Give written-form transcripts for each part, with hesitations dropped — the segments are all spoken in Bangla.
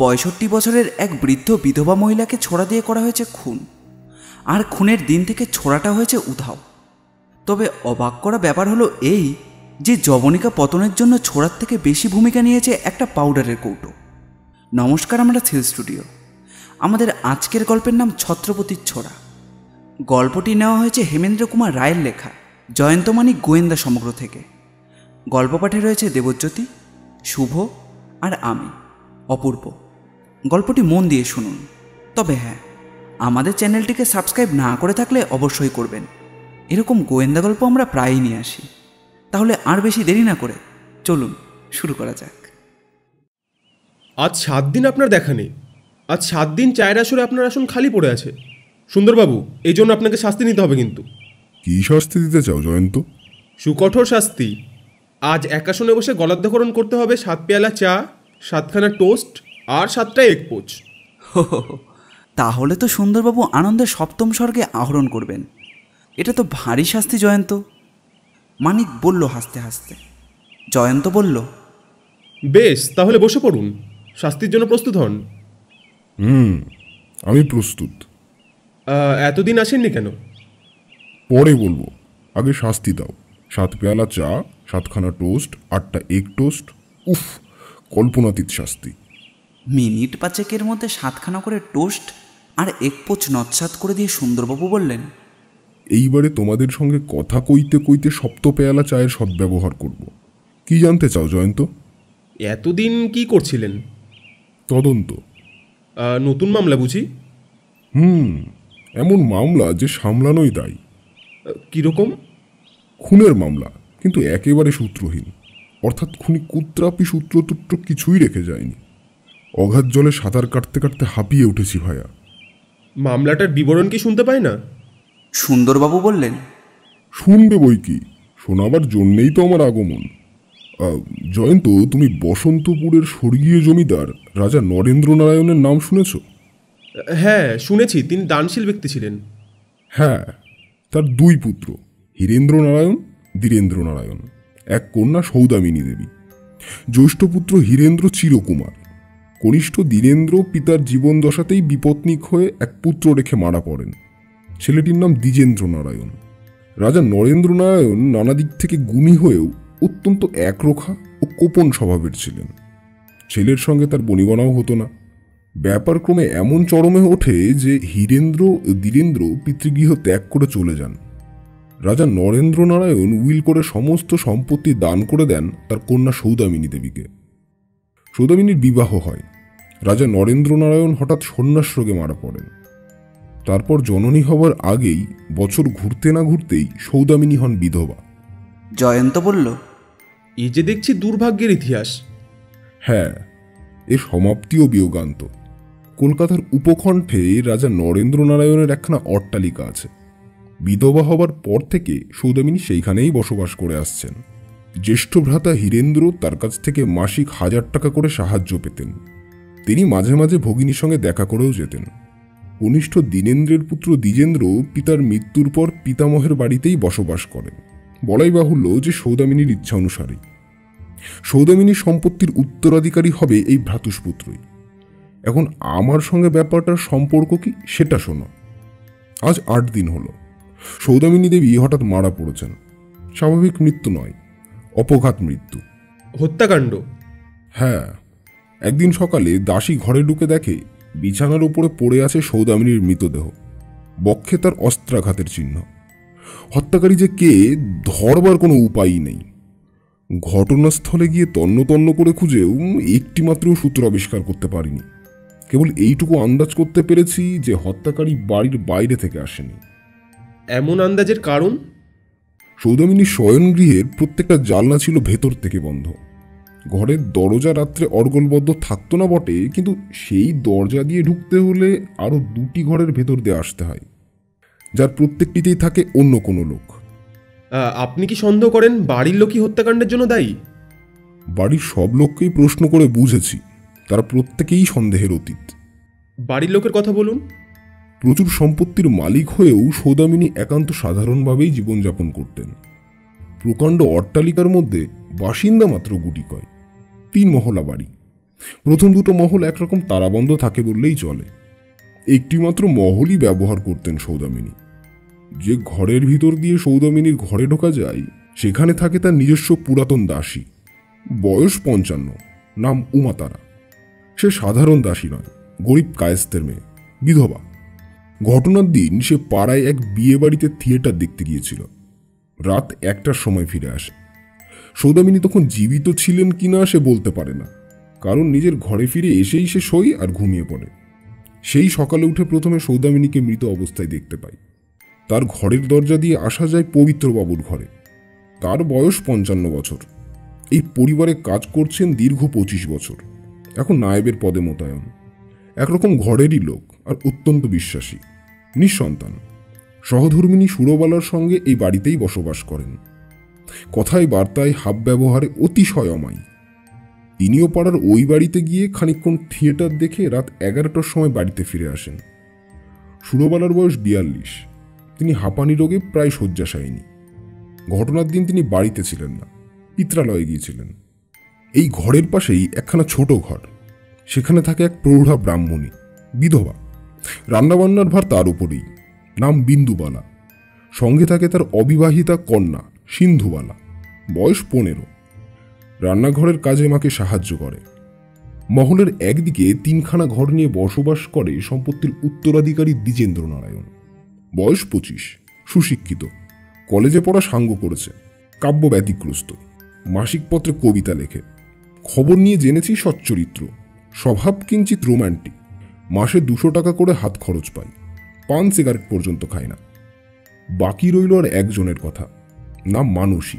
65 বছরের এক বৃদ্ধ বিধবা মহিলাকে ছোড়া দিয়ে করা হয়েছে খুন। আর খুনের দিন থেকে ছোড়াটা হয়েছে উধাও। তবে অবাক করা ব্যাপার হলো এই যে যবনিকা পতনের জন্য ছোড়ার থেকে বেশি ভূমিকা নিয়েছে একটা পাউডারের কৌটো। নমস্কার, আমরা থ্রিল স্টুডিও। আমাদের আজকের গল্পের নাম ছত্রপতির ছোড়া। গল্পটি নেওয়া হয়েছে হেমেন্দ্র কুমার রায়ের লেখা জয়ন্তমাণিক গোয়েন্দা সমগ্র থেকে। গল্প পাঠে রয়েছে দেবজ্যোতি, শুভ আর আমি অপূর্ব। গল্পটি মন দিয়ে শুনুন। তবে হ্যাঁ, আমাদের চ্যানেলটিকে সাবস্ক্রাইব না করে থাকলে অবশ্যই করবেন। এরকম গোয়েন্দা গল্প আমরা প্রায়ই নিয়ে আসি। তাহলে আর বেশি দেরি না করে চলুন শুরু করা যাক। আজ 7 দিন আপনার দেখা নেই। আজ 7 দিন চায়ের আসরে আপনার আসন খালি পড়ে আছে সুন্দরবাবু। এই জন্য আপনাকে শাস্তি নিতে হবে। কিন্তু কী শাস্তি দিতে চাও জয়ন্ত? সুকঠোর শাস্তি। আজ এক আসনে বসে গলাধ্যকরণ করতে হবে 7 পেয়ালা চা, 7খানা টোস্ট আর 7টা এক পোচ। তাহলে তো সুন্দরবাবু আনন্দে সপ্তম স্বর্গে আহরণ করবেন। এটা তো ভারী শাস্তি জয়ন্ত, মানিক বলল হাসতে হাসতে। জয়ন্ত বলল, বেশ, তাহলে বসে পড়ুন, শাস্তির জন্য প্রস্তুত হন। আমি প্রস্তুত। এতদিন আসেননি কেন? পরে বলবো, আগে শাস্তি দাও। 7 পেয়ালা চা, 7খানা টোস্ট, 8টা এগ টোস্ট। উফ, কল্পনাতীত শাস্তি। মিনিট 5এর মধ্যে 7খানা করে টোস্ট আর এক পোচ নৎসাত করে দিয়ে সুন্দরবাবু বললেন, এইবারে তোমাদের সঙ্গে কথা কইতে কইতে 7 পেয়ালা চায়ের সদ্ব্যবহার করব। কি জানতে চাও জয়ন্ত? এতদিন কি করছিলেন? তদন্ত। নতুন মামলা বুঝি? এমন মামলা যে সামলানোই দায়। কীরকম? খুনের মামলা, কিন্তু একেবারে সূত্রহীন। অর্থাৎ খুনি কুত্রাপি সূত্রতূত্র কিছুই রেখে যায়নি। অগাধ জলে সাঁতার কাটতে কাটতে হাঁপিয়ে উঠেছি ভাইয়া। মামলাটার বিবরণ কি শুনতে পাই না? সুন্দরবাবু বললেন, শুনবে বই কি, শোনাবার জন্যেই তো আমার আগমন। জয়ন্ত, তুমি বসন্তপুরের স্বর্গীয় জমিদার রাজা নরেন্দ্রনারায়ণের নাম শুনেছ? হ্যাঁ শুনেছি, তিনি দানশীল ব্যক্তি ছিলেন। হ্যাঁ, তার 2 পুত্র হীরেন্দ্র নারায়ণ, ধীরেন্দ্র নারায়ণ, এক কন্যা সৌদামিনী দেবী। জ্যৈষ্ঠ পুত্র হীরেন্দ্র চিরকুমার। কনিষ্ঠ ধীরেন্দ্র পিতার জীবন দশাতেই বিপত্নিক হয়ে এক পুত্র রেখে মারা পড়েন। ছেলেটির নাম দ্বিজেন্দ্র নারায়ণ। রাজা নরেন্দ্র নারায়ণ নানা দিক থেকে গুণী হয়েও অত্যন্ত একরোখা ও কোপন স্বভাবের ছিলেন। ছেলের সঙ্গে তার বনিগণাও হতো না। ব্যাপার ক্রমে এমন চরমে ওঠে যে হীরেন্দ্র ও ধীরেন্দ্র পিতৃগৃহ ত্যাগ করে চলে যান। রাজা নরেন্দ্র নারায়ণ উইল করে সমস্ত সম্পত্তি দান করে দেন তার কন্যা সৌদামিনী দেবীকে। সৌদামিনীর বিবাহ হয়। রাজা নরেন্দ্র নারায়ণ হঠাৎ সন্ন্যাস রোগে মারা পড়েন। তারপর জননী হবার আগেই বছর ঘুরতে না ঘুরতেই সৌদামিনী হন বিধবা। জয়ন্ত বলল, এই যে দেখছি দুর্ভাগ্যের ইতিহাস। হ্যাঁ, এর সমাপ্তিও বিয়োগান্ত। কলকাতার উপকণ্ঠে রাজা নরেন্দ্র নারায়ণের একখানা অট্টালিকা আছে। বিধবা হবার পর থেকে সৌদামিনী সেইখানেই বসবাস করে আসছেন। জ্যেষ্ঠ ভ্রাতা হীরেন্দ্র তার কাছ থেকে মাসিক 1000 টাকা করে সাহায্য পেতেন। তিনি মাঝে মাঝে ভগিনীর সঙ্গে দেখা করেও যেতেন। কনিষ্ঠ দীনেন্দ্রের পুত্র দ্বিজেন্দ্র পিতার মৃত্যুর পর পিতামহের বাড়িতেই বসবাস করেন। বলাই বাহুল্য যে সৌদামিনীর ইচ্ছা অনুসারী। সৌদামিনী সম্পত্তির উত্তরাধিকারী হবে এই ভ্রাতুষ্পুত্রই। এখন আমার সঙ্গে ব্যাপারটার সম্পর্ক কি সেটা শোনো। আজ 8 দিন হলো সৌদামিনী দেবী হঠাৎ মারা পড়েছেন। স্বাভাবিক মৃত্যু নয়, অপঘাত মৃত্যু, হত্যাকাণ্ড। হ্যাঁ, একদিন সকালে দাসী ঘরে ঢুকে দেখে বিছানার উপরে পড়ে আছে সৌদামিনীর মৃতদেহ। বক্ষে তার অস্ত্রাঘাতের চিহ্ন। হত্যাকারী যে কে ধরবার কোনো উপায়ই নেই। ঘটনাস্থলে গিয়ে তন্ন তন্ন করে খুঁজেও একটিমাত্রও সূত্র আবিষ্কার করতে পারিনি। কেবল এইটুকু আন্দাজ করতে পেরেছি যে হত্যাকারী বাড়ির বাইরে থেকে আসেনি। এমন আন্দাজের কারণ? সৌদামিনী শয়নগৃহের প্রত্যেকটা জানলা ছিল ভেতর থেকে বন্ধ। ঘরের দরজা রাত্রে অর্গলবদ্ধ থাকতো না বটে, কিন্তু সেই দরজা দিয়ে ঢুকতে হলে আরও 2টি ঘরের ভেতর দিয়ে আসতে হয়, যার প্রত্যেকটিতেই থাকে অন্য কোনো লোক। আপনি কি সন্দেহ করেন বাড়ির লোকই হত্যাকাণ্ডের জন্য দায়ী? বাড়ির সব লোককেই প্রশ্ন করে বুঝেছি, তারা প্রত্যেকেই সন্দেহের অতীত। বাড়ির লোকের কথা বলুন। প্রচুর সম্পত্তির মালিক হয়েও সৌদামিনী একান্ত সাধারণভাবেই জীবনযাপন করতেন। প্রকাণ্ড অট্টালিকার মধ্যে বাসিন্দা মাত্র গুটি কয়। 3 মহলা বাড়ি। প্রথম দুটো মহল একরকম তারাবন্ধ থাকে বললেই চলে। একটিমাত্র মহলই ব্যবহার করতেন সৌদামিনী। যে ঘরের ভিতর দিয়ে সৌদামিনীর ঘরে ঢোকা যায় সেখানে থাকে তার নিজস্ব পুরাতন দাসী, বয়স 55, নাম উমাতারা। সে সাধারণ দাসী নয়, গরিব কায়েস্তের মেয়ে, বিধবা। ঘটনার দিন সে পাড়ায় এক বিয়ে বাড়িতে থিয়েটার দেখতে গিয়েছিল। রাত 1টার সময় ফিরে আসে। সৌদামিনী তখন জীবিত ছিলেন কিনা সে বলতে পারে না, কারণ নিজের ঘরে ফিরে এসেই সে শোয় আর ঘুমিয়ে পড়ে। সেই সকালে উঠে প্রথমে সৌদামিনীকে মৃত অবস্থায় দেখতে পাই। তার ঘরের দরজা দিয়ে আসা যায় পবিত্রবাবুর ঘরে। তার বয়স 55 বছর। এই পরিবারে কাজ করছেন দীর্ঘ 25 বছর। এখন নায়েবের পদে মোতায়েন। একরকম ঘরেরই লোক আর অত্যন্ত বিশ্বাসী। নিঃসন্তান সহধর্মিনী সুরবালার সঙ্গে এই বাড়িতেই বসবাস করেন। কথায় বার্তায় হাব ব্যবহারে অতিশয় অমায়িক। তিনিও পাড়ার ওই বাড়িতে গিয়ে খানিকক্ষণ থিয়েটার দেখে রাত 11টার সময় বাড়িতে ফিরে আসেন। সুরবালার বয়স 42। তিনি হাঁপানি রোগে প্রায় শয্যাশায়িনী। ঘটনার দিন তিনি বাড়িতে ছিলেন না, পিত্রালয়ে গিয়েছিলেন। এই ঘরের পাশেই একখানা ছোট ঘর, সেখানে থাকে এক প্রৌঢ়া ব্রাহ্মণী, বিধবা। রান্নাবান্নার ভার তার উপরেই। নাম বিন্দুবালা। সঙ্গে থাকে তার অবিবাহিতা কন্যা সিন্ধুবালা, বয়স 15। রান্নাঘরের কাজে মাকে সাহায্য করে। মহলের একদিকে তিনখানা ঘর নিয়ে বসবাস করে সম্পত্তির উত্তরাধিকারী দ্বিজেন্দ্রনারায়ণ, বয়স 25, সুশিক্ষিত, কলেজে পড়া সাঙ্গ করেছে, কাব্য ব্যতিক্রস্ত, মাসিকপত্রে কবিতা লেখে। খবর নিয়ে জেনেছি সচ্চরিত্র, স্বভাব কিঞ্চিত রোম্যান্টিক। মাসে 200 টাকা করে হাত খরচ পায়। পান সিগারেট পর্যন্ত খায় না। বাকি রইল আর একজনের কথা, নাম মানসী,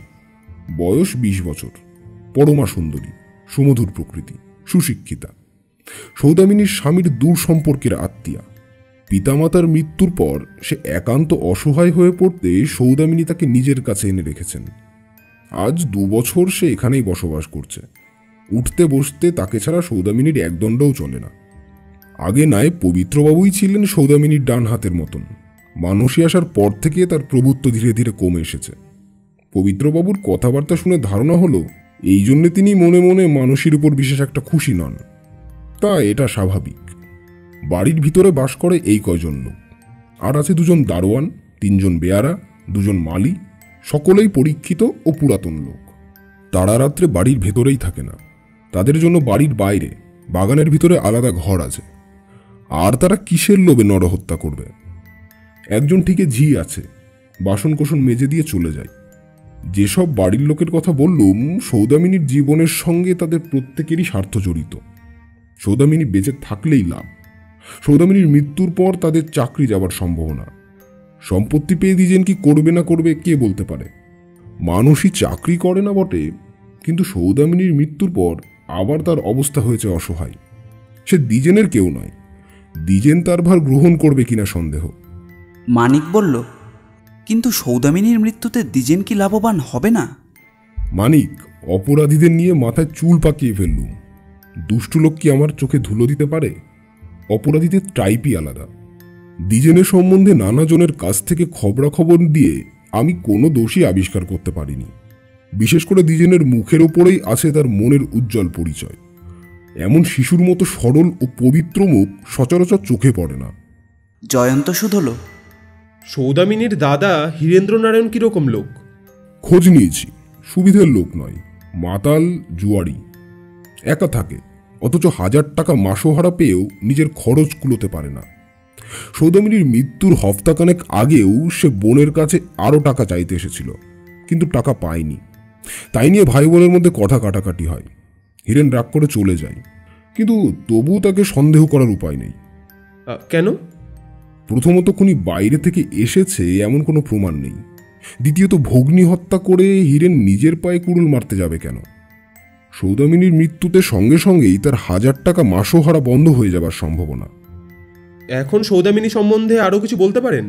বয়স 20 বছর, পরমা সুন্দরী, সুমধুর প্রকৃতি, সুশিক্ষিতা। সৌদামিনীর স্বামীর দূর সম্পর্কের আত্মীয়া। পিতামাতার মৃত্যুর পর সে একান্ত অসহায় হয়ে পড়তে সৌদামিনী তাকে নিজের কাছে এনে রেখেছেন। আজ 2 বছর সে এখানেই বসবাস করছে। উঠতে বসতে তাকে ছাড়া সৌদামিনীর একদণ্ডও চলে না। আগে নয় পবিত্রবাবুই ছিলেন সৌদামিনীর ডান হাতের মতন। মানসী আসার পর থেকে তার প্রভুত্ব ধীরে ধীরে কমে এসেছে। পবিত্রবাবুর কথাবার্তা শুনে ধারণা হলো এই জন্যে তিনি মনে মনে মানসীর উপর বিশেষ একটা খুশি নন। তা এটা স্বাভাবিক। বাড়ির ভিতরে বাস করে এই কয়জন লোক। আর আছে 2জন দারোয়ান, 3জন বেয়ারা, 2জন মালি, সকলেই পরীক্ষিত ও পুরাতন লোক। তারা রাত্রে বাড়ির ভেতরেই থাকে না। তাদের জন্য বাড়ির বাইরে বাগানের ভিতরে আলাদা ঘর আছে। আর তারা কিসের লোভে নরহত্যা করবে? একজন ঠিকই ঝি আছে, বাসনকোসন মেজে দিয়ে চলে যায়। যেসব বাড়ির লোকের কথা বললুম সৌদামিনীর জীবনের সঙ্গে তাদের প্রত্যেকেরই স্বার্থ জড়িত। সৌদামিনী বেঁচে থাকলেই লাভ। সৌদামিনীর মৃত্যুর পর তাদের চাকরি যাবার সম্ভাবনা। সম্পত্তি পেয়ে দিয়েছেন, কি করবে না করবে কে বলতে পারে? মানুষই চাকরি করে না বটে, কিন্তু সৌদামিনীর মৃত্যুর পর আবার তার অবস্থা হয়েছে অসহায়। সে দ্বিজেনের কেউ নয়, দ্বিজেন তার ভার গ্রহণ করবে কিনা সন্দেহ। মানিক বলল, কিন্তু সৌদামিনীর মৃত্যুতে দ্বিজেন কি লাভবান হবে না? মানিক, অপরাধীদের নিয়ে মাথায় চুল পাকিয়ে ফেললুম। দুষ্টু লোক কি আমার চোখে ধুলো দিতে পারে? অপরাধীদের টাইপই আলাদা। দ্বিজেনের সম্বন্ধে নানাজনের কাছ থেকে খবরাখবর দিয়ে আমি কোনো দোষই আবিষ্কার করতে পারিনি। বিশেষ করে দ্বিজেনের মুখের ওপরেই আছে তার মনের উজ্জ্বল পরিচয়। এমন শিশুর মতো সরল ও পবিত্র মুখ সচরাচর চোখে পড়ে না। জয়ন্ত শুধল, সৌদামিনীর দাদা হীরেন্দ্রনারায়ণ কিরকম লোক? খোঁজ নিয়েছি, সুবিধের লোক নয়, মাতাল জুয়ারি। একা থাকে, অথচ 1000 টাকা মাসোহারা পেয়েও নিজের খরচ কুলোতে পারে না। সৌদামিনীর মৃত্যুর হপ্তাখানেক আগেও সে বোনের কাছে আরও টাকা চাইতে এসেছিল, কিন্তু টাকা পায়নি। তাই নিয়ে ভাই বোনের মধ্যে কথা কাটাকাটি হয়। হিরেন রাগ করে চলে যায়, কিন্তু তবু তাকে সন্দেহ করার উপায় নেই। কেন? প্রথমত, কোনি বাইরে থেকে এসেছে এমন কোনো প্রমাণ নেই। দ্বিতীয়ত, ভগ্নী হত্যা করে হিরেন নিজের পায়ে কুড়ুল মারতে যাবে কেন? সৌদামিনীর মৃত্যুতে সঙ্গে সঙ্গেই তার 1000 টাকা মাসোহারা বন্ধ হয়ে যাবার সম্ভাবনা। এখন সৌদামিনী সম্বন্ধে আরও কিছু বলতে পারেন?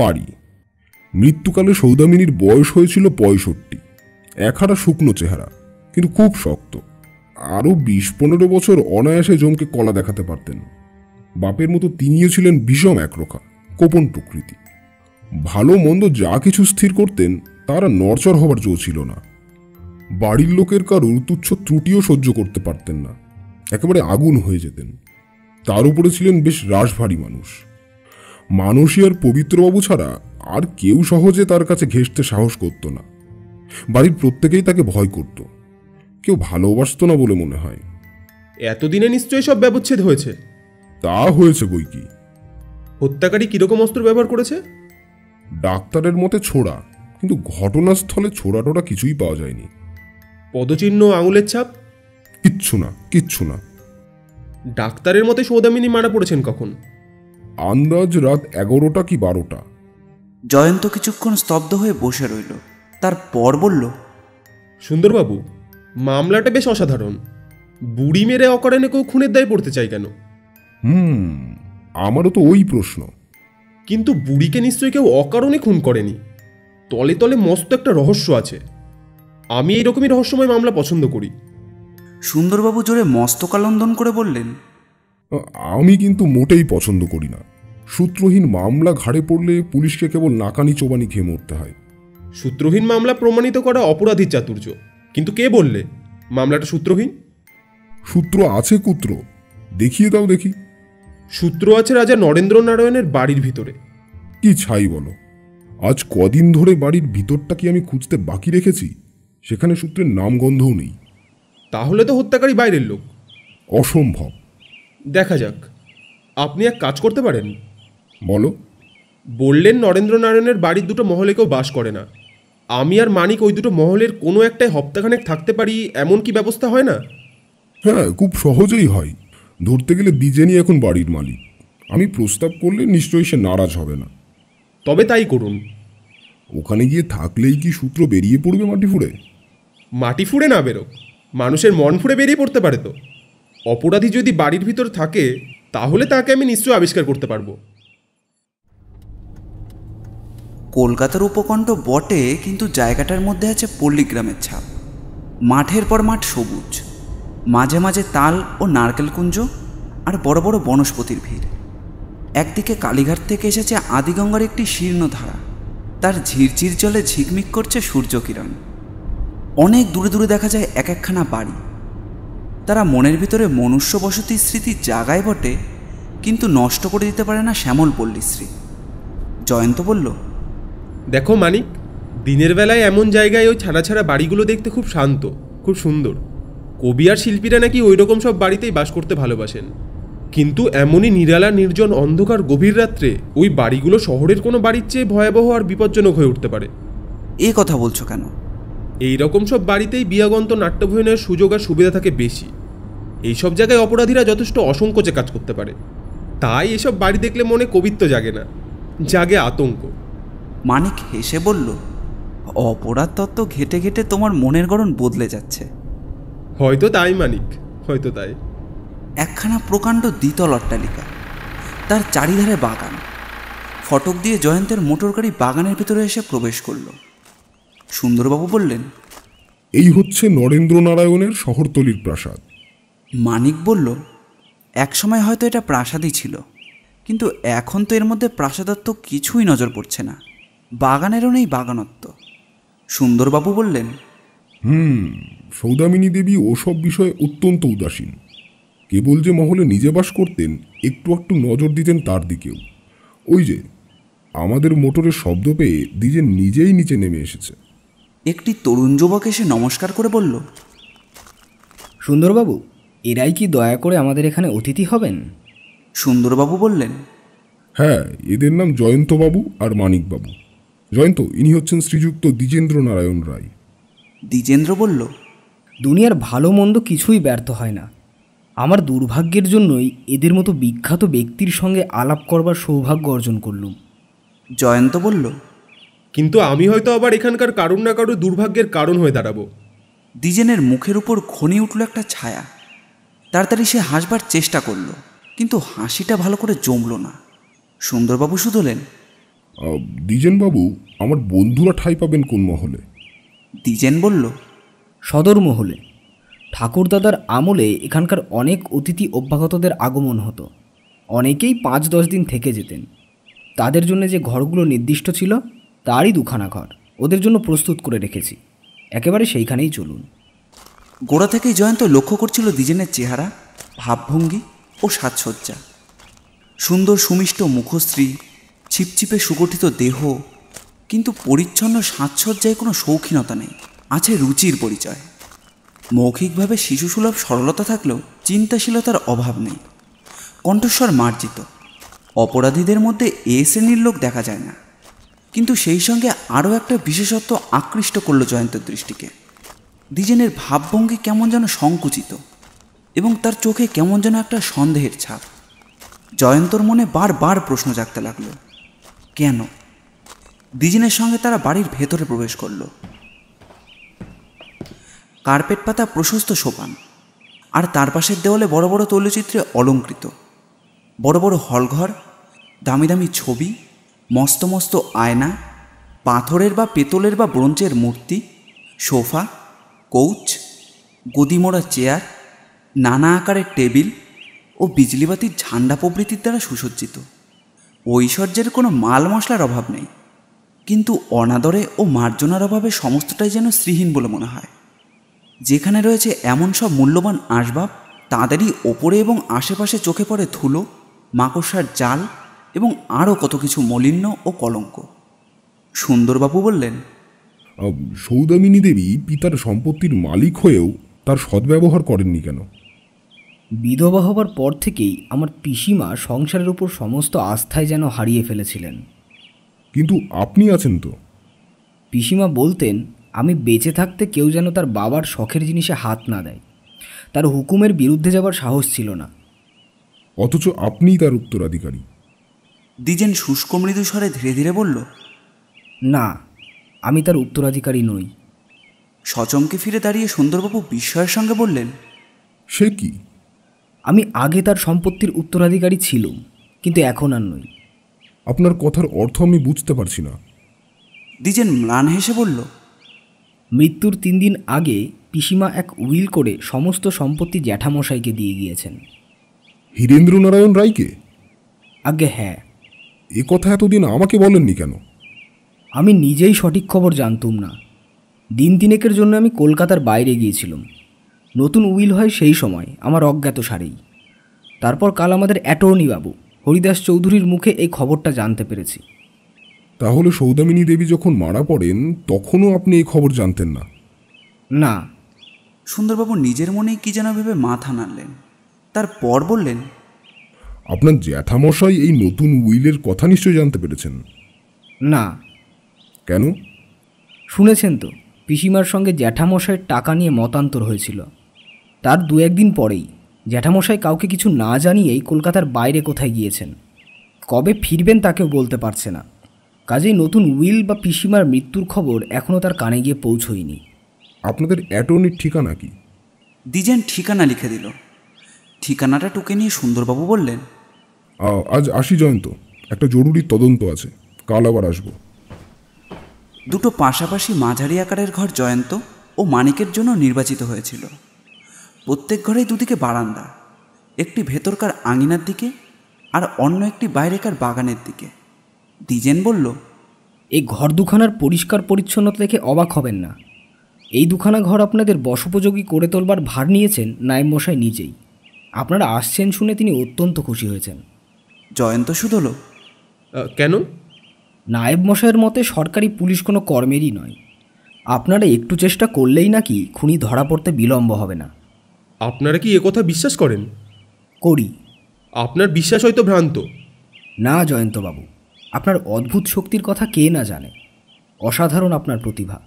পারি। মৃত্যুকালে সৌদামিনীর বয়স হয়েছিল 65। একহারা শুকনো চেহারা, কিন্তু খুব শক্ত। আরও 20-15 বছর অনায়াসে জমকে কলা দেখাতে পারতেন। বাপের মতো তিনিও ছিলেন বিষম একরোখা, কোপন প্রকৃতি। ভালো মন্দ যা কিছু স্থির করতেন তারা নড়চড় হবার জো ছিল না। বাড়ির লোকের কারোর তুচ্ছ ত্রুটিও সহ্য করতে পারতেন না, একেবারে আগুন হয়ে যেতেন। তার উপরে ছিলেন বেশ রাশভারী মানুষ। মানসী আর পবিত্রবাবু ছাড়া আর কেউ সহজে তার কাছে ঘেঁষতে সাহস করত না। বাড়ির প্রত্যেকেই তাকে ভয় করত, কেউ ভালোবাসত না বলে মনে হয়। এতদিনে নিশ্চয়ই সব ব্যবচ্ছেদ হয়েছে। তা হয়েছে বই কি। হত্যাকারী কিরকম অস্ত্র ব্যবহার করেছে? ডাক্তারের মতে ছোড়া, কিন্তু ঘটনাস্থলে ছোড়া টোড়া কিছুই পাওয়া যায়নি। পদচিহ্ন, আঙুলের ছাপ? কিচ্ছু না, কিচ্ছু না। ডাক্তারের মতে সৌদামিনী মারা পড়েছেন কখন? আন্দাজ রাত ১১টা কি ১২টা। জয়ন্ত কিছুক্ষণ স্তব্ধ হয়ে বসে রইল, তারপর বলল, সুন্দরবাবু, মামলাটা বেশ অসাধারণ। বুড়ি মেরে অকারণে কেউ খুনের দায় পড়তে চাই কেন? আমারও তো ওই প্রশ্ন। কিন্তু বুড়িকে নিশ্চয়ই কেউ অকারণে খুন করেনি। তলে তলে মস্ত একটা রহস্য আছে। আমি এইরকমই রহস্যময় মামলা পছন্দ করি। সুন্দরবাবু জোরে মস্তকালন্দন করে বললেন, আমি কিন্তু মোটেই পছন্দ করি না। সূত্রহীন মামলা ঘাড়ে পড়লে পুলিশকে কেবল নাকানি চোবানি খেয়ে মরতে হয়। সূত্রহীন মামলা প্রমাণিত করা অপরাধী চাতুর্য, কিন্তু কে বললে মামলাটা সূত্রহীন? সূত্র আছে কুত্র, দেখিয়ে দাও দেখি। সূত্র আছে রাজা নরেন্দ্র নারায়ণের বাড়ির ভিতরে। কি ছাই বলো, আজ কদিন ধরে বাড়ির ভিতরটা কি আমি খুঁজতে বাকি রেখেছি? সেখানে সূত্রের নামগন্ধও নেই। তাহলে তো হত্যাকারী বাইরের লোক। অসম্ভব। দেখা যাক। আপনি এক কাজ করতে পারেন। বলো। বললেন নরেন্দ্র নারায়ণের বাড়ির দুটো মহলে কেউ বাস করে না। আমি আর মানিক ওই দুটো মহলের কোনো একটাই হপ্তাখানেক থাকতে পারি, এমন কি ব্যবস্থা হয় না? হ্যাঁ, খুব সহজেই হয়। ধরতে গেলে বিজেনি এখন বাড়ির মালিক। আমি প্রস্তাব করলে নিশ্চয়ই সে নারাজ হবে না। তবে তাই করুন। ওখানে গিয়ে থাকলেই কি সূত্র বেরিয়ে পড়বে মাটি ফুঁড়ে? মাটি ফুঁড়ে না বেরোক, মানুষের মন ফুঁড়ে বেরিয়ে পড়তে পারে তো। অপরাধী যদি বাড়ির ভিতর থাকে তাহলে তাকে আমি নিশ্চয়ই আবিষ্কার করতে পারবো। কলকাতার উপকণ্ঠ বটে, কিন্তু জায়গাটার মধ্যে আছে পল্লীগ্রামের ছাপ। মাঠের পর মাঠ সবুজ, মাঝে মাঝে তাল ও নারকেলকুঞ্জ আর বড় বড় বনস্পতির ভিড়। একদিকে কালীঘাট থেকে এসেছে আদিগঙ্গার একটি শীর্ণ ধারা, তার ঝিরঝির জলে ঝিকমিক করছে সূর্যকিরণ। অনেক দূরে দূরে দেখা যায় এক একখানা বাড়ি। তারা মনের ভিতরে মনুষ্য বসতির স্মৃতি জাগায় বটে, কিন্তু নষ্ট করে দিতে পারে না শ্যামল পল্লীশ্রী। জয়ন্ত বলল, দেখো মানিক, দিনের বেলায় এমন জায়গায় ওই ছাড়া ছাড়া বাড়িগুলো দেখতে খুব শান্ত, খুব সুন্দর। কবি আর শিল্পীরা নাকি ওই রকম সব বাড়িতেই বাস করতে ভালোবাসেন। কিন্তু এমনই নিরালা নির্জন অন্ধকার গভীর রাত্রে ওই বাড়িগুলো শহরের কোনো বাড়ির চেয়ে ভয়াবহ আর বিপজ্জনক হয়ে উঠতে পারে। এই কথা বলছো কেন? এই রকম সব বাড়িতেই বিয়াগন্ত নাট্যভিনয়ের সুযোগ আর সুবিধা থাকে বেশি। এইসব জায়গায় অপরাধীরা যথেষ্ট অসংকোচে কাজ করতে পারে। তাই এসব বাড়ি দেখলে মনে কবিত্ব জাগে না, জাগে আতঙ্ক। মানিক হেসে বলল, অপরাধ তত্ত্ব ঘেঁটে ঘেঁটে তোমার মনের গড়ন বদলে যাচ্ছে। হয়তো তাই মানিক, হয়তো তাই। একখানা প্রকাণ্ড দ্বিতল অট্টালিকা, তার চারিধারে বাগান। ফটক দিয়ে জয়ন্তের মোটর গাড়ি বাগানের ভিতরে এসে প্রবেশ করল। সুন্দরবাবু বললেন, এই হচ্ছে নরেন্দ্র নারায়ণের শহরতলির প্রাসাদ। মানিক বলল, একসময় হয়তো এটা প্রাসাদই ছিল, কিন্তু এখন তো এর মধ্যে প্রাসাদত্ব কিছুই নজর পড়ছে না, বাগানেরও নেই বাগানত্ব। সুন্দরবাবু বললেন, সৌদামিনী দেবী ওসব বিষয়ে অত্যন্ত উদাসীন। কেবল যে মহলে নিজে বাস করতেন, একটু একটু নজর দিতেন তার দিকেও। ওই যে আমাদের মোটরের শব্দ পেয়ে দিজে নিজেই নিচে নেমে এসেছে। একটি তরুণ যুবক এসে নমস্কার করে বলল, সুন্দরবাবু, এরাই কি দয়া করে আমাদের এখানে অতিথি হবেন? সুন্দরবাবু বললেন, হ্যাঁ, এদের নাম জয়ন্তবাবু আর মানিকবাবু। জয়ন্ত, ইনি হচ্ছেন শ্রীযুক্ত দ্বিজেন্দ্র নারায়ণ রায়। দ্বিজেন্দ্র বলল, দুনিয়ার ভালো মন্দ কিছুই ব্যর্থ হয় না। আমার দুর্ভাগ্যের জন্যই এদের মতো বিখ্যাত ব্যক্তির সঙ্গে আলাপ করবার সৌভাগ্য অর্জন করলুম। জয়ন্ত বলল, কিন্তু আমি হয়তো আবার এখানকার কারুর না কারুর দুর্ভাগ্যের কারণ হয়ে দাঁড়াবো। দ্বিজেনের মুখের উপর ঘনিয়ে উঠল একটা ছায়া। তাড়াতাড়ি সে হাসবার চেষ্টা করল, কিন্তু হাসিটা ভালো করে জমল না। সুন্দরবাবু শুধলেন, দ্বিজেনবাবু, আমার বন্ধুরা ঠাঁই পাবেন কোন মহলে? দ্বিজেন বলল, সদর মহলে। ঠাকুরদাদার আমলে এখানকার অনেক অতিথি অভ্যাগতদের আগমন হতো। অনেকেই ৫-১০ দিন থেকে যেতেন। তাদের জন্য যে ঘরগুলো নির্দিষ্ট ছিল তারই দুখানা ঘর ওদের জন্য প্রস্তুত করে রেখেছি। एकेबारे सेइखानेई चलुन। गोड़ा थेकेई जयंत लक्ष्य करछिल द्विजनेर चेहरा, भावभंगी और साजसज्जा। सुंदर सुमिष्ट मुखश्री, छिपछिपे सुगठित देह, किन्तु परिच्छन्न साजसज्जाय कोनो शौखीनता नेई, आछे रुचिर परिचय। मौखिकभावे शिशुसुलभ सरलता थाकलेও चिंताशीलतार अभाव नेই। कण्ठस्वर मार्जित, अपराधीदेर मध्य ए श्रेणीर लोक देखा जाय ना, किन्तु सेई संगे आरो एकटा विशेषत्व आकृष्ट करल जयंतर दृष्टिके। द्विजेनेर भावभंगी केमन जेन संकुचित एबं तार चोखे केमन जेन एकटा सन्देहेर छाप। जयंतर मने बार बार प्रश्न जागते लागलो, केन? द्विजेनेर संगे तारा बाड़ीर भेतरे प्रवेश करलो। कारपेट पाता प्रशस्त सोपान और तार पाशेर देवाले बड़ बड़ तैलचित्रे अलंकृत बड़ बड़ हलघर, दामी दामी छवि, मस्त मस्त आयना, पाथरेर बा पेतलेर बा ब्रोंजेर मूर्ति, सोफा, कौच, गदिमोड़ा चेयार, नाना आकारेर टेबिल और बिजलीबाती झंडा प्रभृतिर द्वारा सुसज्जित। ऐश्वर्येर कोनो माल मशलार अभाव नेই, किन्तु अनादरे और मार्जनार अभावे समस्तटाई जेन श्रीहीन बले मने हय। যেখানে রয়েছে এমন সব মূল্যবান আসবাব, তাদেরই ওপরে এবং আশেপাশে চোখে পড়ে ধুলো, মাকড়সার জাল এবং আরও কত কিছু মলিন্য ও কলঙ্ক। সুন্দরবাবু বললেন, সৌদামিনী দেবী পিতার সম্পত্তির মালিক হয়েও তার সদ্ব্যবহার করেননি কেন? বিধবা হবার পর থেকেই আমার পিসিমা সংসারের উপর সমস্ত আস্থায় যেন হারিয়ে ফেলেছিলেন। কিন্তু আপনি আছেন তো? পিসিমা বলতেন আমি বেঁচে থাকতে কেউ যেন তার বাবার শখের জিনিসে হাত না দেয়, তার হুকুমের বিরুদ্ধে যাবার সাহস ছিল না। অথচ আপনিই তার উত্তরাধিকারী। দ্বিজেন শুষ্ক মৃদু স্বরে ধীরে ধীরে বলল, না, আমি তার উত্তরাধিকারী নই। সচমকে ফিরে দাঁড়িয়ে সুন্দরবাবু বিস্ময়ের সঙ্গে বললেন, সে কি? আমি আগে তার সম্পত্তির উত্তরাধিকারী ছিলাম, কিন্তু এখন আর নই। আপনার কথার অর্থ আমি বুঝতে পারছি না। দ্বিজেন ম্লান হেসে বলল, মৃত্যুর 3 দিন আগে পিসিমা এক উইল করে সমস্ত সম্পত্তি জ্যাঠামশাইকে দিয়ে গিয়েছেন। হীরেন্দ্রনারায়ণ রায়কে? আগে হ্যাঁ। এ কথা এতদিন আমাকে বলেননি কেন? আমি নিজেই সঠিক খবর জানতুম না। দিন 3-4 জন্য আমি কলকাতার বাইরে গিয়েছিলাম। নতুন উইল হয় সেই সময় আমার অজ্ঞাত সারেই। তারপর কাল আমাদের অ্যাটর্নি বাবু হরিদাস চৌধুরীর মুখে এই খবরটা জানতে পেরেছি। তাহলে সৌদামিনী দেবী যখন মারা পড়েন তখনও আপনি এই খবর জানতেন না? না। সুন্দরবাবু নিজের মনে কি যেন ভেবে মাথা নাড়লেন, তারপর বললেন, আপনার জ্যাঠামশাই এই নতুন উইলের কথা নিশ্চয়ই জানতে পেরেছেন। না। কেন? শুনেছেন তো, পিসিমার সঙ্গে জ্যাঠামশাইয়ের টাকা নিয়ে মতান্তর হয়েছিল। তার 2-1 দিন পরেই জ্যাঠামশাই কাউকে কিছু না জানিয়েই কলকাতার বাইরে কোথায় গিয়েছেন। কবে ফিরবেন তাকেও বলতে পারছে না। কাজেই নতুন উইল বা পিসিমার মৃত্যুর খবর এখনও তার কানে গিয়ে পৌঁছয়নি। আপনাদের অ্যাটর্নির ঠিকানা কি? দ্বিজেন ঠিকানা লিখে দিল। ঠিকানাটা টুকে নিয়ে সুন্দরবাবু বললেন, আজ আসি জয়ন্ত, একটা জরুরি তদন্ত আছে, কাল আবার আসব। দুটো পাশাপাশি মাঝারি আকারের ঘর জয়ন্ত ও মানিকের জন্য নির্বাচিত হয়েছিল। প্রত্যেক ঘরেই দুদিকে বারান্দা, একটি ভেতরকার আঙিনার দিকে আর অন্য একটি বাইরেকার বাগানের দিকে। দ্বিজেন বলল, এই ঘর দুখানার পরিষ্কার পরিচ্ছন্নতা দেখে অবাক হবেন না। এই দুখানা ঘর আপনাদের বসোপযোগী করে তোলবার ভার নিয়েছেন নায়েব মশাই নিজেই। আপনারা আসছেন শুনে তিনি অত্যন্ত খুশি হয়েছেন। জয়ন্ত শুধল, কেন? নায়েব মশাইয়ের মতে সরকারি পুলিশ কোনো কর্মেরই নয়। আপনারা একটু চেষ্টা করলেই নাকি খুনি ধরা পড়তে বিলম্ব হবে না। আপনারা কি একথা বিশ্বাস করেন? করি। আপনার বিশ্বাস হয়তো ভ্রান্ত। না জয়ন্তবাবু, আপনার অদ্ভুত শক্তির কথা কে না জানে। অসাধারণ আপনার প্রতিভা।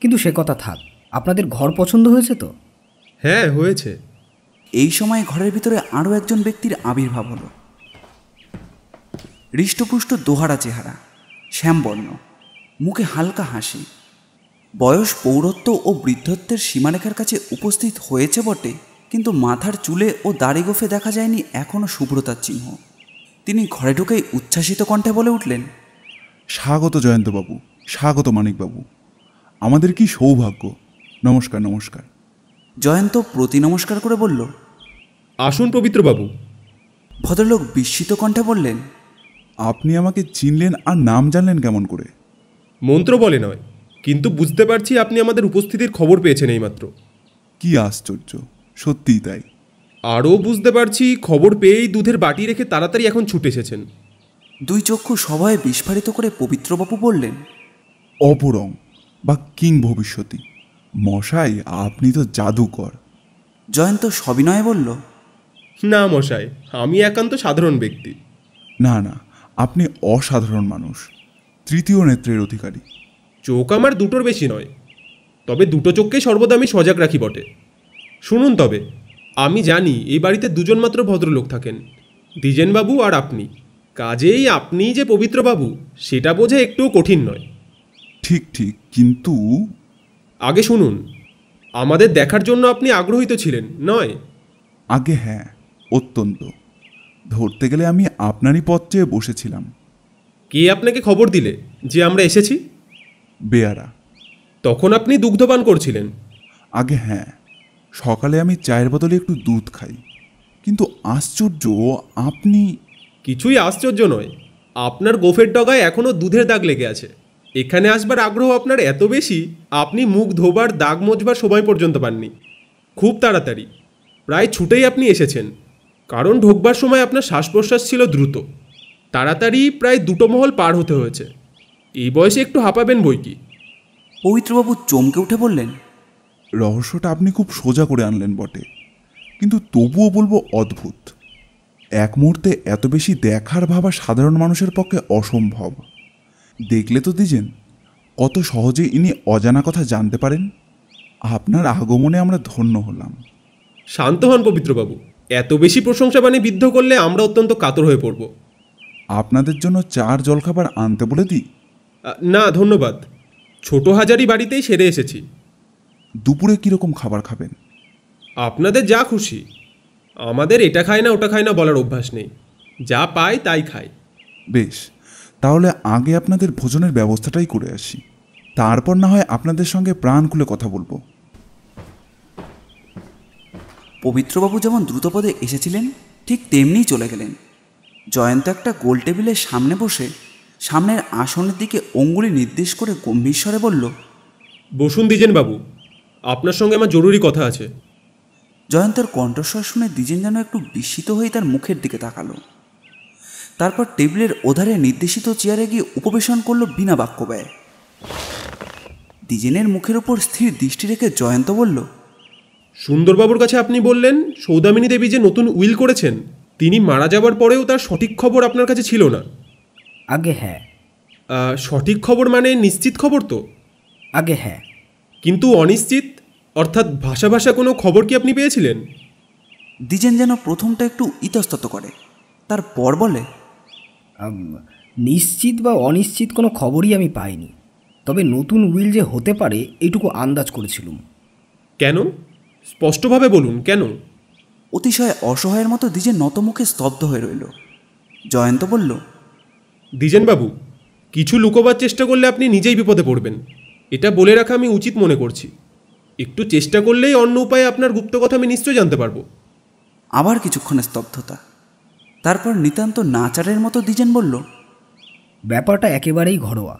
কিন্তু সে কথা থাক, আপনাদের ঘর পছন্দ হয়েছে তো? হ্যাঁ, হয়েছে। এই সময় ঘরের ভিতরে আরও একজন ব্যক্তির আবির্ভাব হল। হৃষ্টপুষ্ট দোহারা চেহারা, শ্যামবর্ণ, মুখে হালকা হাসি। বয়স পৌরত্ব ও বৃদ্ধত্বের সীমারেখার কাছে উপস্থিত হয়েছে বটে, কিন্তু মাথার চুলে ও দাড়ি গোঁফে দেখা যায়নি এখনও শুভ্রতার চিহ্ন। তিনি ঘরে ঢুকেই উচ্ছ্বাসিত কণ্ঠে বলে উঠলেন, স্বাগত জয়ন্তবাবু, স্বাগত মানিকবাবু, আমাদের কি সৌভাগ্য। নমস্কার, নমস্কার। জয়ন্ত প্রতি নমস্কার করে বলল, আসুন পবিত্রবাবু। ভদ্রলোক বিস্মিত কণ্ঠে বললেন, আপনি আমাকে চিনলেন আর নাম জানলেন কেমন করে? মন্ত্র বলে নয়, কিন্তু বুঝতে পারছি আপনি আমাদের উপস্থিতির খবর পেয়েছেন এইমাত্র। কি আশ্চর্য, সত্যিই তাই। আরও বুঝতে পারছি খবর পেয়েই দুধের বাটি রেখে তাড়াতাড়ি এখন ছুটে এসেছেন। দুই চক্ষু সবাই বিস্ফারিত করে পবিত্রবাবু বললেন, অপরং বা কিং ভবিষ্যতি মশাই, আপনি তো জাদুকর। জয়ন্ত সবিনয়ে বলল, না মশাই, আমি একান্ত সাধারণ ব্যক্তি। না না, আপনি অসাধারণ মানুষ, তৃতীয় নেত্রের অধিকারী। চোখ আমার দুটোর বেশি নয়, তবে দুটো চোখকে সর্বদা আমি সজাগ রাখি বটে। শুনুন তবে, আমি জানি এই বাড়িতে দুজন মাত্র ভদ্রলোক থাকেন, দ্বিজেনবাবু আর আপনি। কাজেই আপনি যে পবিত্রবাবু সেটা বোঝা একটুও কঠিন নয়। ঠিক ঠিক, কিন্তু আগে শুনুন, আমাদের দেখার জন্য আপনি আগ্রহী তো ছিলেন, নয়? আগে হ্যাঁ, অত্যন্ত। ধরতে গেলে আমি আপনারই পথ চেয়ে বসেছিলাম। কে আপনাকে খবর দিলে যে আমরা এসেছি? বেয়ারা। তখন আপনি দুগ্ধপান করছিলেন? আগে হ্যাঁ, সকালে আমি চায়ের বদলে একটু দুধ খাই। কিন্তু আশ্চর্য, আপনি। কিছুই আশ্চর্য নয়, আপনার গোফের ডগায় এখনও দুধের দাগ লেগে আছে। এখানে আসবার আগ্রহ আপনার এত বেশি, আপনি মুখ ধোবার, দাগ মোজবার সময় পর্যন্ত পাননি। খুব তাড়াতাড়ি, প্রায় ছুটেই আপনি এসেছেন, কারণ ঢোকবার সময় আপনার শ্বাস প্রশ্বাস ছিল দ্রুত। তাড়াতাড়ি প্রায় দুটো মহল পার হতে হয়েছে। এই বয়সে একটু হাঁপাবেন বই কি। পবিত্রবাবু চমকে উঠে বললেন, রহস্যটা আপনি খুব সোজা করে আনলেন বটে, কিন্তু তবুও বলবো অদ্ভুত। এক মুহূর্তে এত বেশি দেখার ভাবা সাধারণ মানুষের পক্ষে অসম্ভব। দেখলে তো দিজেন, কত সহজে ইনি অজানা কথা জানতে পারেন। আপনার আগমনে আমরা ধন্য হলাম। শান্ত হন পবিত্রবাবু, এত বেশি প্রশংসা বাণী বিদ্ধ করলে আমরা অত্যন্ত কাতর হয়ে পড়ব। আপনাদের জন্য চার জলখাবার আনতে বলে দিই? না ধন্যবাদ, ছোট হাজারি বাড়িতেই সেরে এসেছি। দুপুরে কীরকম খাবার খাবেন? আপনাদের যা খুশি। আমাদের এটা খায় না ওটা খায় না বলার অভ্যাস নেই, যা পাই তাই খাই। বেশ, তাহলে আগে আপনাদের ভোজনের ব্যবস্থাটাই করে আসি, তারপর না হয় আপনাদের সঙ্গে প্রাণ খুলে কথা বলবো। পবিত্রবাবু যেমন দ্রুতপদে এসেছিলেন ঠিক তেমনিই চলে গেলেন। জয়ন্ত একটা গোল টেবিলের সামনে বসে সামনের আসনের দিকে অঙ্গুলি নির্দেশ করে গম্ভীর স্বরে বলল, বসুন দ্বিজেন বাবু, আপনার সঙ্গে আমার জরুরি কথা আছে। জয়ন্তর কণ্ঠস্বর শুনে দ্বিজেন যেন একটু বিস্মিত হয়ে তার মুখের দিকে তাকালো। তারপর টেবিলের ওধারে নির্দেশিত চেয়ারে গিয়ে উপবেশন করল বিনা বাক্য ব্যয়। দ্বিজেনের মুখের ওপর স্থির দৃষ্টি রেখে জয়ন্ত বলল, সুন্দরবাবুর কাছে আপনি বললেন সৌদামিনী দেবী যে নতুন উইল করেছেন, তিনি মারা যাবার পরেও তার সঠিক খবর আপনার কাছে ছিল না? আগে হ্যাঁ। সঠিক খবর মানে নিশ্চিত খবর তো? আগে হ্যাঁ। কিন্তু অনিশ্চিত অর্থাৎ ভাষা ভাষা কোনো খবর কি আপনি পেয়েছিলেন? দ্বিজেন যেন প্রথমটা একটু ইতস্তত করে, তারপর বলে, নিশ্চিত বা অনিশ্চিত কোনো খবরই আমি পাইনি, তবে নতুন উইল যে হতে পারে এইটুকু আন্দাজ করেছিলুম। কেন? স্পষ্টভাবে বলুন কেন? অতিশয় অসহায়ের মতো দ্বিজেন নতমুখে স্তব্ধ হয়ে রইল। জয়ন্ত বলল, দ্বিজেনবাবু, কিছু লুকোবার চেষ্টা করলে আপনি নিজেই বিপদে পড়বেন, এটা বলে রাখা আমি উচিত মনে করছি। একটু চেষ্টা করলেই অন্য উপায়ে আপনার গুপ্ত কথা আমি নিশ্চয় জানতে পারব। আবার কিছুক্ষণ স্তব্ধতা, তারপর নিতান্ত নাচারের মতো দ্বিজেন বলল, ব্যাপারটা একেবারেই ঘরোয়া,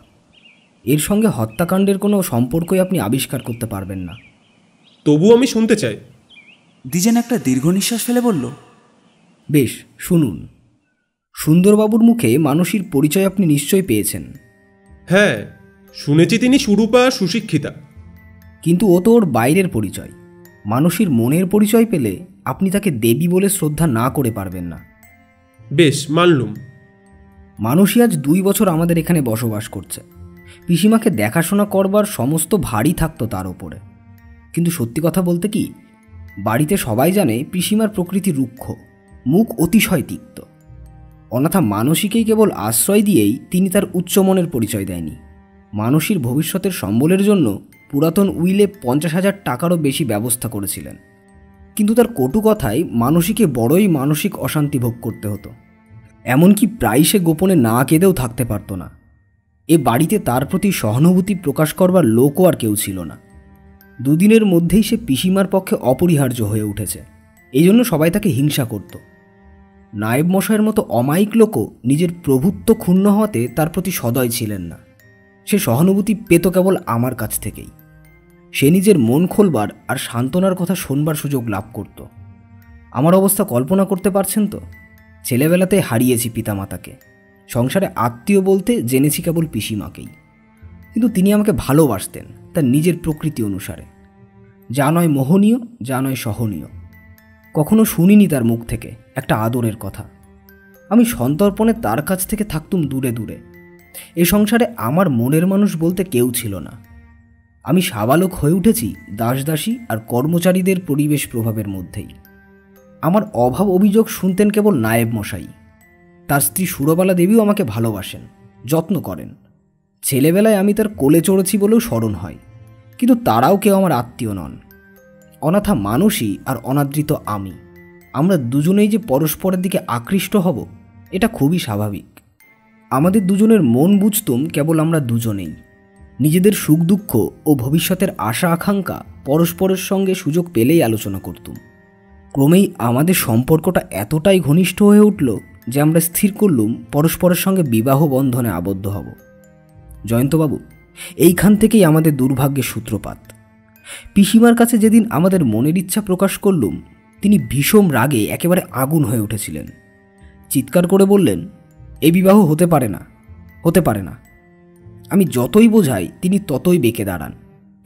এর সঙ্গে হত্যাকাণ্ডের কোনো সম্পর্কই আপনি আবিষ্কার করতে পারবেন না। তবু আমি শুনতে চাই। দ্বিজেন একটা দীর্ঘ নিঃশ্বাস ফেলে বলল, বেশ শুনুন, সুন্দরবাবুর মুখে মানুষের পরিচয় আপনি নিশ্চয়ই পেয়েছেন। হ্যাঁ, শুনেছি তিনি সুরূপা সুশিক্ষিতা। কিন্তু ও তো ওর বাইরের পরিচয়, মানুষের মনের পরিচয় পেলে আপনি তাকে দেবী বলে শ্রদ্ধা না করে পারবেন না। বেশ, মানলুম। মানুষই আজ 2 বছর আমাদের এখানে বসবাস করছে। পিসিমাকে দেখাশোনা করবার সমস্ত ভারই থাকতো তার ওপরে। কিন্তু সত্যি কথা বলতে কি, বাড়িতে সবাই জানে পিসিমার প্রকৃতি রুক্ষ, মুখ অতিশয় তিক্ত। অনাথা মানসীকেই কেবল আশ্রয় দিয়েই তিনি তার উচ্চমনের পরিচয় দেয়নি। মানসীর ভবিষ্যতের সম্বলের জন্য পুরাতন উইলে 50,000 টাকারও বেশি ব্যবস্থা করেছিলেন। কিন্তু তার কটু কথায় মানসীকে বড়ই মানসিক অশান্তি ভোগ করতে হতো, এমনকি প্রায় সে গোপনে না কেঁদেও থাকতে পারত না। এ বাড়িতে তার প্রতি সহানুভূতি প্রকাশ করবার লোকও আর কেউ ছিল না। 2 দিনের মধ্যেই সে পিসিমার পক্ষে অপরিহার্য হয়ে উঠেছে, এই জন্য সবাই তাকে হিংসা করত। নায়েব মশাইয়ের মতো অমায়িক লোকও নিজের প্রভুত্ব ক্ষুণ্ণ হওয়াতে তার প্রতি সদয় ছিলেন না। से सहानुभूति पेत केवल आमार काछ थेकेई। से निजेर मन खोलबार और सान्त्वनार कथा शोनबार सुयोग लाभ करत। आमार अवस्था कल्पना करते पारछेन तो? छेलेबेलाते हारिएछि पितामाताके, संसारे आत्मीय बोलते जेनेछि केवल पिसिमाकेई, किन्तु तिनि आमाके भालोबासतेन तार निजेर प्रकृति अनुसारे। जा नय मोहनीय, जा नय सहनीय। कखनो शुनिनि तार मुख थेके एकटा आदरेर कथा। आमि सन्तर्पणे तार काछ थेके थाकतुम दूरे दूरे। ए संसारे आमार मनेर मानुष बोलते केउ छिलो ना। आमि साबालक हये उठेछि दासदासी और कर्मचारीदेर परिवेश प्रभावेर मध्येई। आमार अभाव अभियोग सुनतेन केवल नायब मशाई। तार स्त्री सुरबाला देवीओ आमाके भालोबासेन, यत्न करेन। छेलेबेलाय आमि तार कोले चढ़ेछि बोलेओ स्मरण हय, किन्तु ताराओ केउ आमार आत्मीय नन। अनाथा मानुषी और अनादृत आमी, आमरा दुजोनेई जे परस्पर दिके आकृष्ट हब एटा खूबई स्वाभाविक। आमादेर दुजोनेर मन बुझतुम केवल आमरा दुजोनेई। निजेदेर सुख दुःख और भविष्यतेर आशा आकांक्षा परस्पर संगे सुयोग पेलेई आलोचना करतुम। क्रमेई आमादेर सम्पर्कटा एतटाई घनिष्ठ हये उठल जे आमरा स्थिर करलुम परस्परेर संगे विवाह बंधने आबद्ध हब। जयन्तबाबू, एइखान थेकेई आमादेर दुर्भाग्येर सूत्रपात। पिसिमार काছে যেদিন আমাদের মনের ইচ্ছা প্রকাশ করলুম, তিনি ভীষণ রাগে একেবারে আগুন হয়ে উঠেছিলেন। চিৎকার করে বললেন, এই বিবাহ হতে পারে না, হতে পারে না। আমি যতই বোঝাই তিনি ততই বেঁকে দাঁড়ান।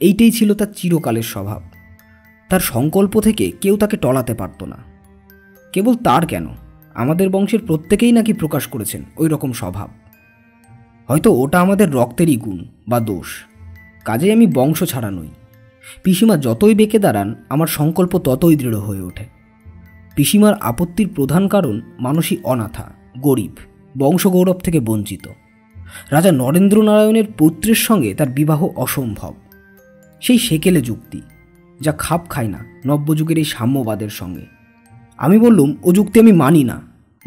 এইটাই ছিল তার চিরকালের স্বভাব। তার সংকল্প থেকে কেউ তাকে টলাতে পারত না। কেবল তার কেন, আমাদের বংশের প্রত্যেকেই নাকি প্রকাশ করেছেন ওই রকম স্বভাব। হয়তো ওটা আমাদের রক্তেরই গুণ বা দোষ। কাজেই আমি বংশ ছাড়া নই। পিসিমা যতই বেঁকে দাঁড়ান আমার সংকল্প ততই দৃঢ় হয়ে ওঠে। পিসিমার আপত্তির প্রধান কারণ মানুষই অনাথা, গরিব, বংশগৌরব থেকে বঞ্চিত। রাজা নরেন্দ্রনারায়ণের পুত্রের সঙ্গে তার বিবাহ অসম্ভব। সেই সেকেলে যুক্তি যা খাপ খায় না নব্যযুগের এই সাম্যবাদের সঙ্গে। আমি বললুম, ও যুক্তি আমি মানি না।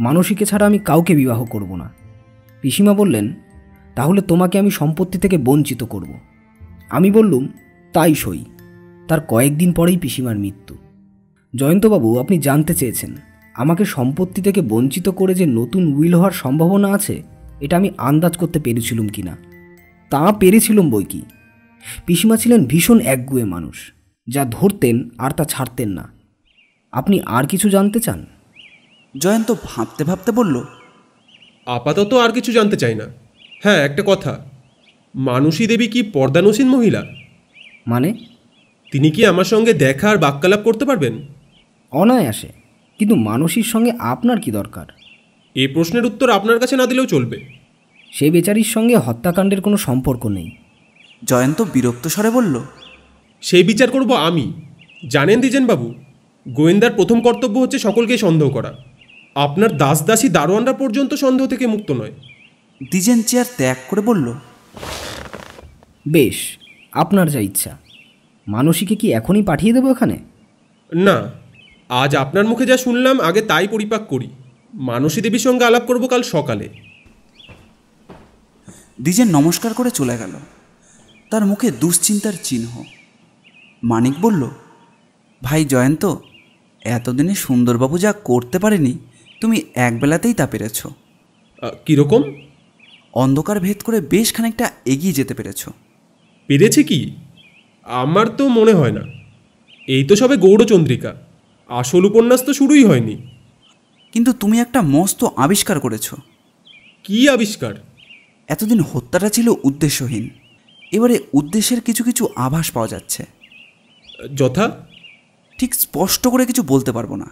মানসীকে ছাড়া আমি কাউকে বিবাহ করব না। পিসিমা বললেন, তাহলে তোমাকে আমি সম্পত্তি থেকে বঞ্চিত করব। আমি বললুম, তাই সই। তার কয়েকদিন পরেই পিসিমার মৃত্যু। জয়ন্তবাবু, আপনি জানতে চেয়েছেন আমাকে সম্পত্তি থেকে বঞ্চিত করে যে নতুন উইল হওয়ার সম্ভাবনা আছে এটা আমি আন্দাজ করতে পেরেছিলাম কি না। তা পেরেছিলাম বই কি। পিসিমা ছিলেন ভীষণ একগুঁয়ে মানুষ, যা ধরতেন আর তা ছাড়তেন না। আপনি আর কিছু জানতে চান? জয়ন্ত ভাবতে ভাবতে বলল, আপাতত আর কিছু জানতে চাই না। হ্যাঁ, একটা কথা, মানসী দেবী কি পর্দানসীন মহিলা? মানে? তিনি কি আমার সঙ্গে দেখা আর বাক্যালাপ করতে পারবেন? অনায়াসে, কিন্তু মানসীর সঙ্গে আপনার কি দরকার? এই প্রশ্নের উত্তর আপনার কাছে না দিলেও চলবে। সে বেচারির সঙ্গে হত্যাকাণ্ডের কোনো সম্পর্ক নেই। জয়ন্ত বিরক্ত স্বরে বলল, সেই বিচার করব আমি। জানেন দ্বিজেনবাবু, গোয়েন্দার প্রথম কর্তব্য হচ্ছে সকলকে সন্দেহ করা। আপনার দাসদাসী দারোয়ানরা পর্যন্ত সন্দেহ থেকে মুক্ত নয়। দ্বিজেন চেয়ার ত্যাগ করে বলল, বেশ, আপনার যা ইচ্ছা। মানসীকে কি এখনই পাঠিয়ে দেবো এখানে? না, আজ আপনার মুখে যা শুনলাম আগে তাই পরিপাক করি। মানসী দেবীর সঙ্গে আলাপ করব কাল সকালে। দ্বিজেন নমস্কার করে চলে গেল। তার মুখে দুশ্চিন্তার চিহ্ন। মানিক বলল, ভাই জয়ন্ত, এতদিনে সুন্দরবাবু যা করতে পারেনি তুমি একবেলাতেই তা পেরেছ। কীরকম? অন্ধকার ভেদ করে বেশ খানিকটা এগিয়ে যেতে পেরেছ। পেরেছি কি? আমার তো মনে হয় না। এই তো সবে গৌড়চন্দ্রিকা, আসল উপন্যাস তো শুরুই হয়নি। কিন্তু তুমি একটা মস্ত আবিষ্কার করেছ। কি আবিষ্কার? এতদিন হত্যাটা ছিল উদ্দেশ্যহীন, এবারে উদ্দেশ্যের কিছু কিছু আভাস পাওয়া যাচ্ছে। যথা? ঠিক স্পষ্ট করে কিছু বলতে পারবো না,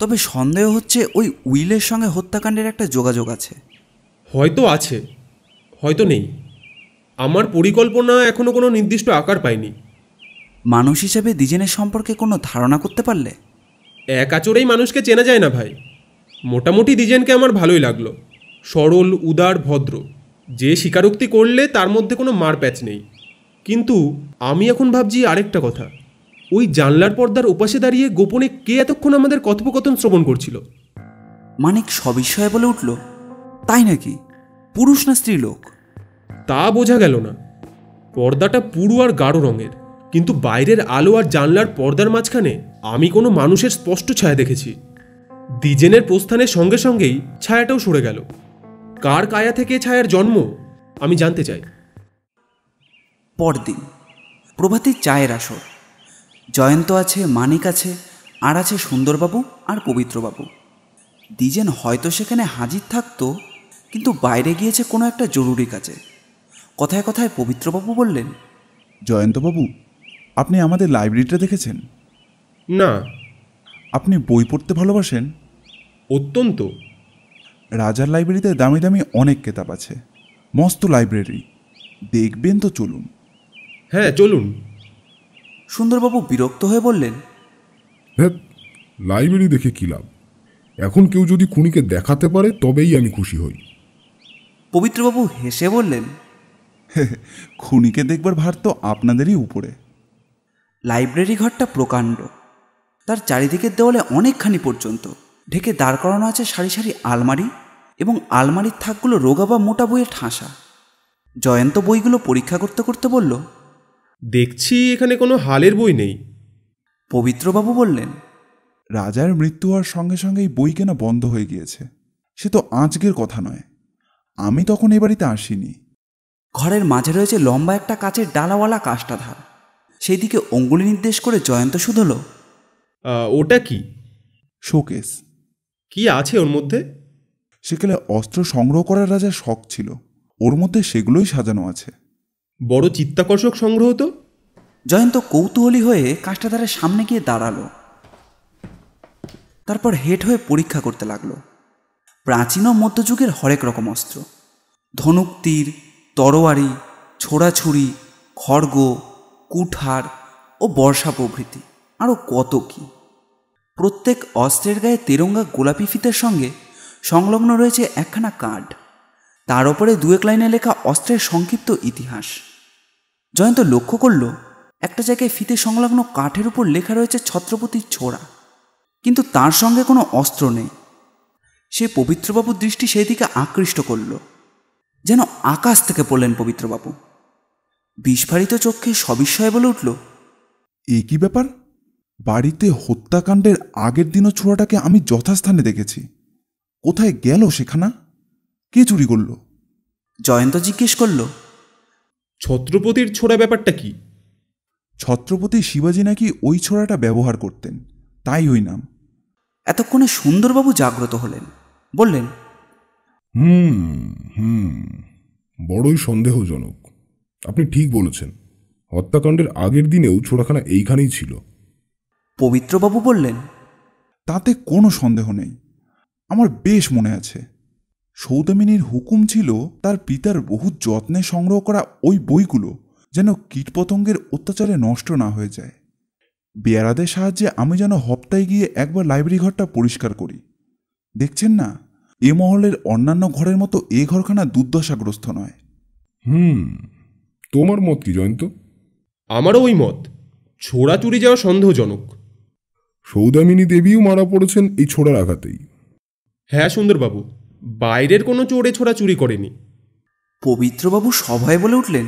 তবে সন্দেহ হচ্ছে ওই উইলের সঙ্গে হত্যাকাণ্ডের একটা যোগাযোগ আছে। হয়তো আছে, হয়তো নেই। আমার পরিকল্পনা এখনও কোনো নির্দিষ্ট আকার পায়নি। মানুষ হিসেবে দ্বিজেনের সম্পর্কে কোনো ধারণা করতে পারলে? এক আচরেই মানুষকে চেনা যায় না ভাই। মোটামুটি দ্বিজেনকে আমার ভালোই লাগলো। সরল, উদার, ভদ্র। যে স্বীকারোক্তি করলে তার মধ্যে কোনো মারপ্যাচ নেই। কিন্তু আমি এখন ভাবছি আরেকটা কথা, ওই জানলার পর্দার ওপাশে দাঁড়িয়ে গোপনে কে এতক্ষণ আমাদের কথোপকথন শ্রবণ করছিল? মানিক সবিস্ময়ে বলে উঠল, তাই নাকি? পুরুষ না স্ত্রী লোক? তা বোঝা গেল না। পর্দাটা পুরু আর গাঢ় রঙের, কিন্তু বাইরের আলো আর জানলার পর্দার মাঝখানে আমি কোনো মানুষের স্পষ্ট ছায়া দেখেছি। দ্বিজেনের প্রস্থানের সঙ্গে সঙ্গেই ছায়াটাও সরে গেল। কার কায়া থেকে ছায়ার জন্ম আমি জানতে চাই। পরদিন প্রভাতে চায়ের আসর। জয়ন্ত আছে, মানিক আছে, আর আছে সুন্দরবাবু আর পবিত্রবাবু। দ্বিজেন হয়তো সেখানে হাজির থাকতো, কিন্তু বাইরে গিয়েছে কোনো একটা জরুরি কাজে। কথায় কথায় পবিত্রবাবু বললেন, জয়ন্তবাবু, আপনি আমাদের লাইব্রেরিটা দেখেছেন? না। আপনি বই পড়তে ভালোবাসেন? অত্যন্ত। রাজার লাইব্রেরিতে দামি দামি অনেক কিতাব আছে, মস্ত লাইব্রেরি, দেখবেন তো? চলুন। হ্যাঁ, চলুন। সুন্দরবাবু বিরক্ত হয়ে বললেন, হ্যাঁ, লাইব্রেরি দেখে কী লাভ? এখন কেউ যদি খুনিকে দেখাতে পারে তবেই আমি খুশি হই। পবিত্রবাবু হেসে বললেন, খুনিকে দেখবার ভার তো আপনাদেরই উপরে। লাইব্রেরি ঘরটা প্রকাণ্ড, তার চারিদিকের দেওয়ালে অনেকখানি পর্যন্ত ঢেকে দাঁড় করানো আছে সারি সারি আলমারি, এবং আলমারির থাকগুলো রোগা বা মোটা বইয়ে ঠাসা। জয়ন্ত বইগুলো পরীক্ষা করতে করতে বলল, দেখছি এখানে কোনো হালের বই নেই। পবিত্রবাবু বললেন, রাজার মৃত্যু হওয়ার সঙ্গে সঙ্গেই বই কেনা বন্ধ হয়ে গিয়েছে। সে তো আজকের কথা নয়, আমি তখন এ বাড়িতে আসিনি। ঘরের মাঝে রয়েছে লম্বা একটা কাচের ডালাওয়ালা কাষ্টাধার। সেই দিকে অঙ্গুলি নির্দেশ করে জয়ন্ত শুধল, ওটা কি? শোকেস। কি আছে ওর মধ্যে? সেখানে অস্ত্র সংগ্রহ করার রাজার শখ ছিল, ওর মধ্যে সেগুলোই সাজানো আছে। বড় চিত্তাকর্ষক সংগ্রহ তো। জয়ন্ত কৌতূহলী হয়ে কাষ্টাধারের সামনে গিয়ে দাঁড়ালো, তারপর হেঁট হয়ে পরীক্ষা করতে লাগলো। প্রাচীন ও মধ্যযুগের হরেক রকম অস্ত্র, ধনুক, তীর, তরোয়ারি, ছোড়াছুরি, খড়গ, কুঠার ও বর্ষা প্রভৃতি আরও কত কি। প্রত্যেক অস্ত্রের গায়ে তেরঙ্গা গোলাপি ফিতের সঙ্গে সংলগ্ন রয়েছে একখানা কার্ড, তার ওপরে দু এক লাইনে লেখা অস্ত্রের সংক্ষিপ্ত ইতিহাস। জয়ন্ত লক্ষ্য করল, একটা জায়গায় ফিতে সংলগ্ন কাঠের উপর লেখা রয়েছে ছত্রপতির ছোড়া, কিন্তু তার সঙ্গে কোনো অস্ত্র নেই। সে পবিত্রবাবুর দৃষ্টি সেই দিকে আকৃষ্ট করল, যেন আকাশ থেকে পড়লেন পবিত্রবাবু। বিস্ফারিত চক্ষে সবিস্ময়ে বলে উঠল, এ কি ব্যাপার? বাড়িতে হত্যাকাণ্ডের আগের দিনও ছোড়াটাকে আমি যথাস্থানে দেখেছি। কোথায় গেল সেখানা? কে চুরি করল? জয়ন্ত জিজ্ঞেস করল, ছত্রপতির ছোড়া ব্যাপারটা কি? ছত্রপতি শিবাজি নাকি ওই ছোড়াটা ব্যবহার করতেন, তাই ওই নাম। এতক্ষণে সুন্দরবাবু জাগ্রত হলেন, বললেন, বড়ই সন্দেহজনক। আপনি ঠিক বলেছেন, হত্যাকাণ্ডের আগের দিনেও ছোড়াখানা এইখানেই ছিল। পবিত্রবাবু বললেন, তাতে কোনো সন্দেহ নেই, আমার বেশ মনে আছে। সৌদামিনীর হুকুম ছিল তার পিতার বহু যত্নে সংগ্রহ করা ওই বইগুলো যেন কীটপতঙ্গের অত্যাচারে নষ্ট না হয়ে যায়। বেয়ারাদের সাহায্যে আমি যেন হপ্তায় গিয়ে একবার লাইব্রেরি ঘরটা পরিষ্কার করি। দেখছেন না, এ মহলের অন্যান্য ঘরের মতো এ ঘরখানা দুর্দশাগ্রস্ত নয়। তোমার মত কি জয়ন্ত? আমারও ওই মত। ছোড়া চুরি যাওয়া সন্দেহজনক। সৌদামিনী দেবীও মারা পড়েছেন এই ছোড়ার আঘাতেই। হ্যাঁ সুন্দরবাবু, বাইরের কোনো চোরে ছোড়া চুরি করেনি। পবিত্রবাবু সভায় বলে উঠলেন,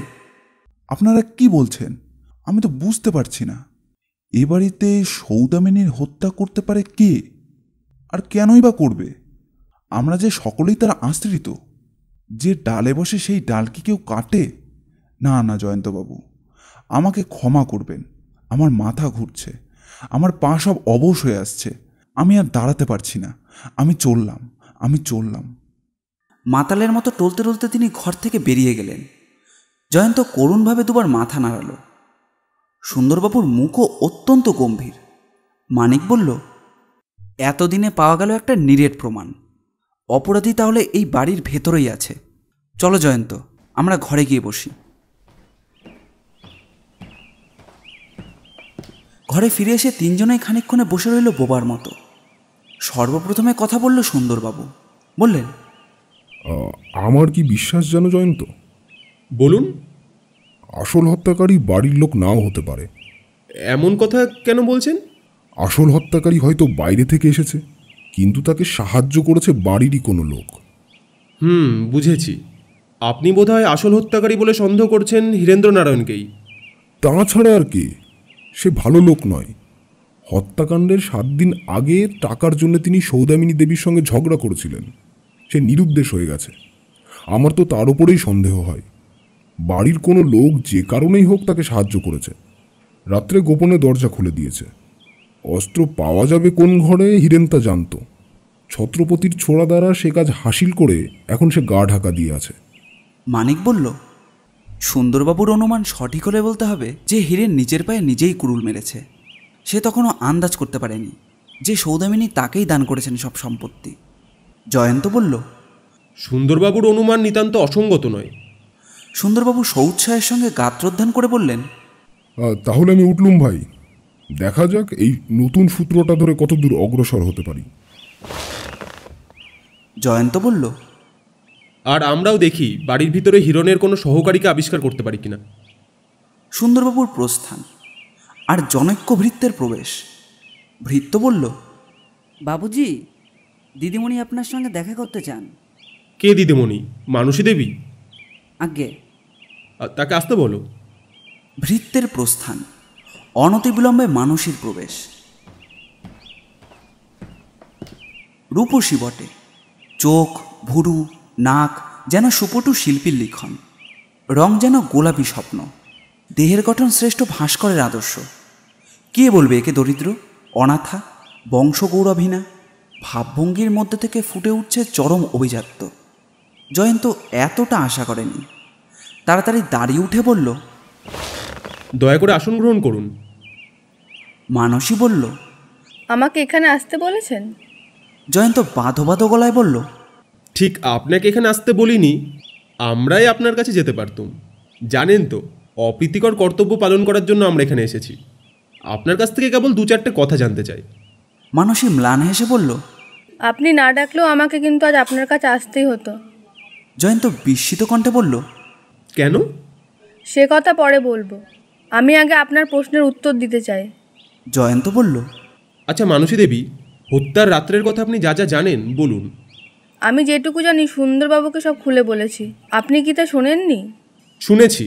আপনারা কি বলছেন? আমি তো বুঝতে পারছি না। এ বাড়িতে সৌদামিনীর হত্যা করতে পারে কে, আর কেনই বা করবে? আমরা যে সকলেই তার আশ্রিত। যে ডালে বসে সেই ডাল কি কেউ কাটে? না না জয়ন্তবাবু, আমাকে ক্ষমা করবেন, আমার মাথা ঘুরছে, আমার পা সব অবশ হয়ে আসছে, আমি আর দাঁড়াতে পারছি না। আমি চললাম। মাতালের মতো টলতে টলতে তিনি ঘর থেকে বেরিয়ে গেলেন। জয়ন্ত করুণভাবে দুবার মাথা নাড়ালো। সুন্দরবাবুর মুখও অত্যন্ত গম্ভীর। মানিক বলল, এতদিনে পাওয়া গেল একটা নিরেট প্রমাণ। অপরাধী তাহলে এই বাড়ির ভেতরেই আছে। চলো জয়ন্ত, আমরা ঘরে গিয়ে বসি। ঘরে ফিরে এসে তিনজনেই খানিকক্ষণে বসে রইল বোবার মতো। সর্বপ্রথমে কথা বলল সুন্দরবাবু, বললেন, আমার কি বিশ্বাস জানো জয়ন্ত? বলুন। আসল হত্যাকারী বাড়ির লোক নাও হতে পারে। এমন কথা কেন বলছেন? আসল হত্যাকারী হয়তো বাইরে থেকে এসেছে, কিন্তু তাকে সাহায্য করেছে বাড়িরই কোনো লোক। বুঝেছি। আপনি বোধহয় আসল হত্যাকারী বলে সন্দেহ করছেন হীরেন্দ্রনারায়ণকেই। তাছাড়া আর কি? সে ভালো লোক নয়। হত্যাকাণ্ডের 7 দিন আগে টাকার জন্য তিনি সৌদামিনী দেবীর সঙ্গে ঝগড়া করেছিলেন। সে নিরুদ্দেশ হয়ে গেছে। আমার তো তার উপরেই সন্দেহ হয়। বাড়ির কোনো লোক যে কারণেই হোক তাকে সাহায্য করেছে। রাত্রে গোপনে দরজা খুলে দিয়েছে। অস্ত্র পাওয়া যাবে কোন ঘরে হিরেন তা জানত। ছত্রপতির ছোড়া দ্বারা সে কাজ হাসিল করে এখন সে গা ঢাকা দিয়ে আছে। মানিক বলল, সুন্দরবাবুর অনুমান সঠিক হলে বলতে হবে যে হিরেন নিজের পায়ে নিজেই কুড়ুল মেরেছে। সে তখনও আন্দাজ করতে পারেনি যে সৌদামিনী তাকেই দান করেছেন সব সম্পত্তি। জয়ন্ত বলল, সুন্দরবাবুর অনুমান নিতান্ত অসঙ্গত নয়। সুন্দরবাবু সৌৎসাহের সঙ্গে গাত্রোদ্ধান করে বললেন, তাহলে আমি উঠলুম ভাই, দেখা যাক এই নতুন সূত্রটা ধরে কত দূর অগ্রসর হতে পারি। জয়ন্ত বলল, আর আমরাও দেখি বাড়ির ভিতরে হিরণের কোনো সহকারীকে আবিষ্কার করতে পারি কিনা। সুন্দরবাবুর প্রস্থান আর জনৈক্য ভৃত্যের প্রবেশ। ভৃত্য বলল, বাবুজি, দিদিমণি আপনার সঙ্গে দেখা করতে চান। কে দিদিমণি? মানসী দেবী? আজ্ঞে। তাকে আসতে বলো। ভৃত্যের প্রস্থান, অনতিবিলম্বে মানসীর প্রবেশ। রূপসী বটে, চোখ ভুরু নাক যেন সুপটু শিল্পীর লিখন, রং যেন গোলাপি স্বপ্ন, দেহের গঠন শ্রেষ্ঠ ভাস্করের আদর্শ। কে বলবে একে দরিদ্র, অনাথা, বংশগৌরবহীনা? ভাবভঙ্গির মধ্যে থেকে ফুটে উঠছে চরম অভিজাত্য। জয়ন্ত এতটা আশা করেনি। তাড়াতাড়ি দাঁড়িয়ে উঠে বলল, দয়া করে আসন গ্রহণ করুন। মানসী বলল, আমাকে এখানে আসতে বলেছেন? জয়ন্ত বাঁধো বাঁধো গলায় বলল, ঠিক আপনাকে এখানে আসতে বলিনি, আমরাই আপনার কাছে যেতে পারতুম। জানেন তো, অপ্রীতিকর কর্তব্য পালন করার জন্য আমরা এখানে এসেছি। আপনার কাছ থেকে কেবল দু চারটে কথা জানতে চাই। মানসী ম্লান হেসে বলল, আপনি না ডাকলেও আমাকে কিন্তু আজ আপনার কাছে আসতেই হতো। জয়ন্ত বিস্মিত কণ্ঠে বলল, কেন? সে কথা পরে বলবো, আমি আগে আপনার প্রশ্নের উত্তর দিতে চাই। জয়ন্ত বলল, আচ্ছা মানসী দেবী, হত্যার রাত্রের কথা আপনি যা যা জানেন বলুন। আমি যেটুকু জানি সুন্দরবাবুকে সব খুলে বলেছি, আপনি কি তা শোনেননি? শুনেছি,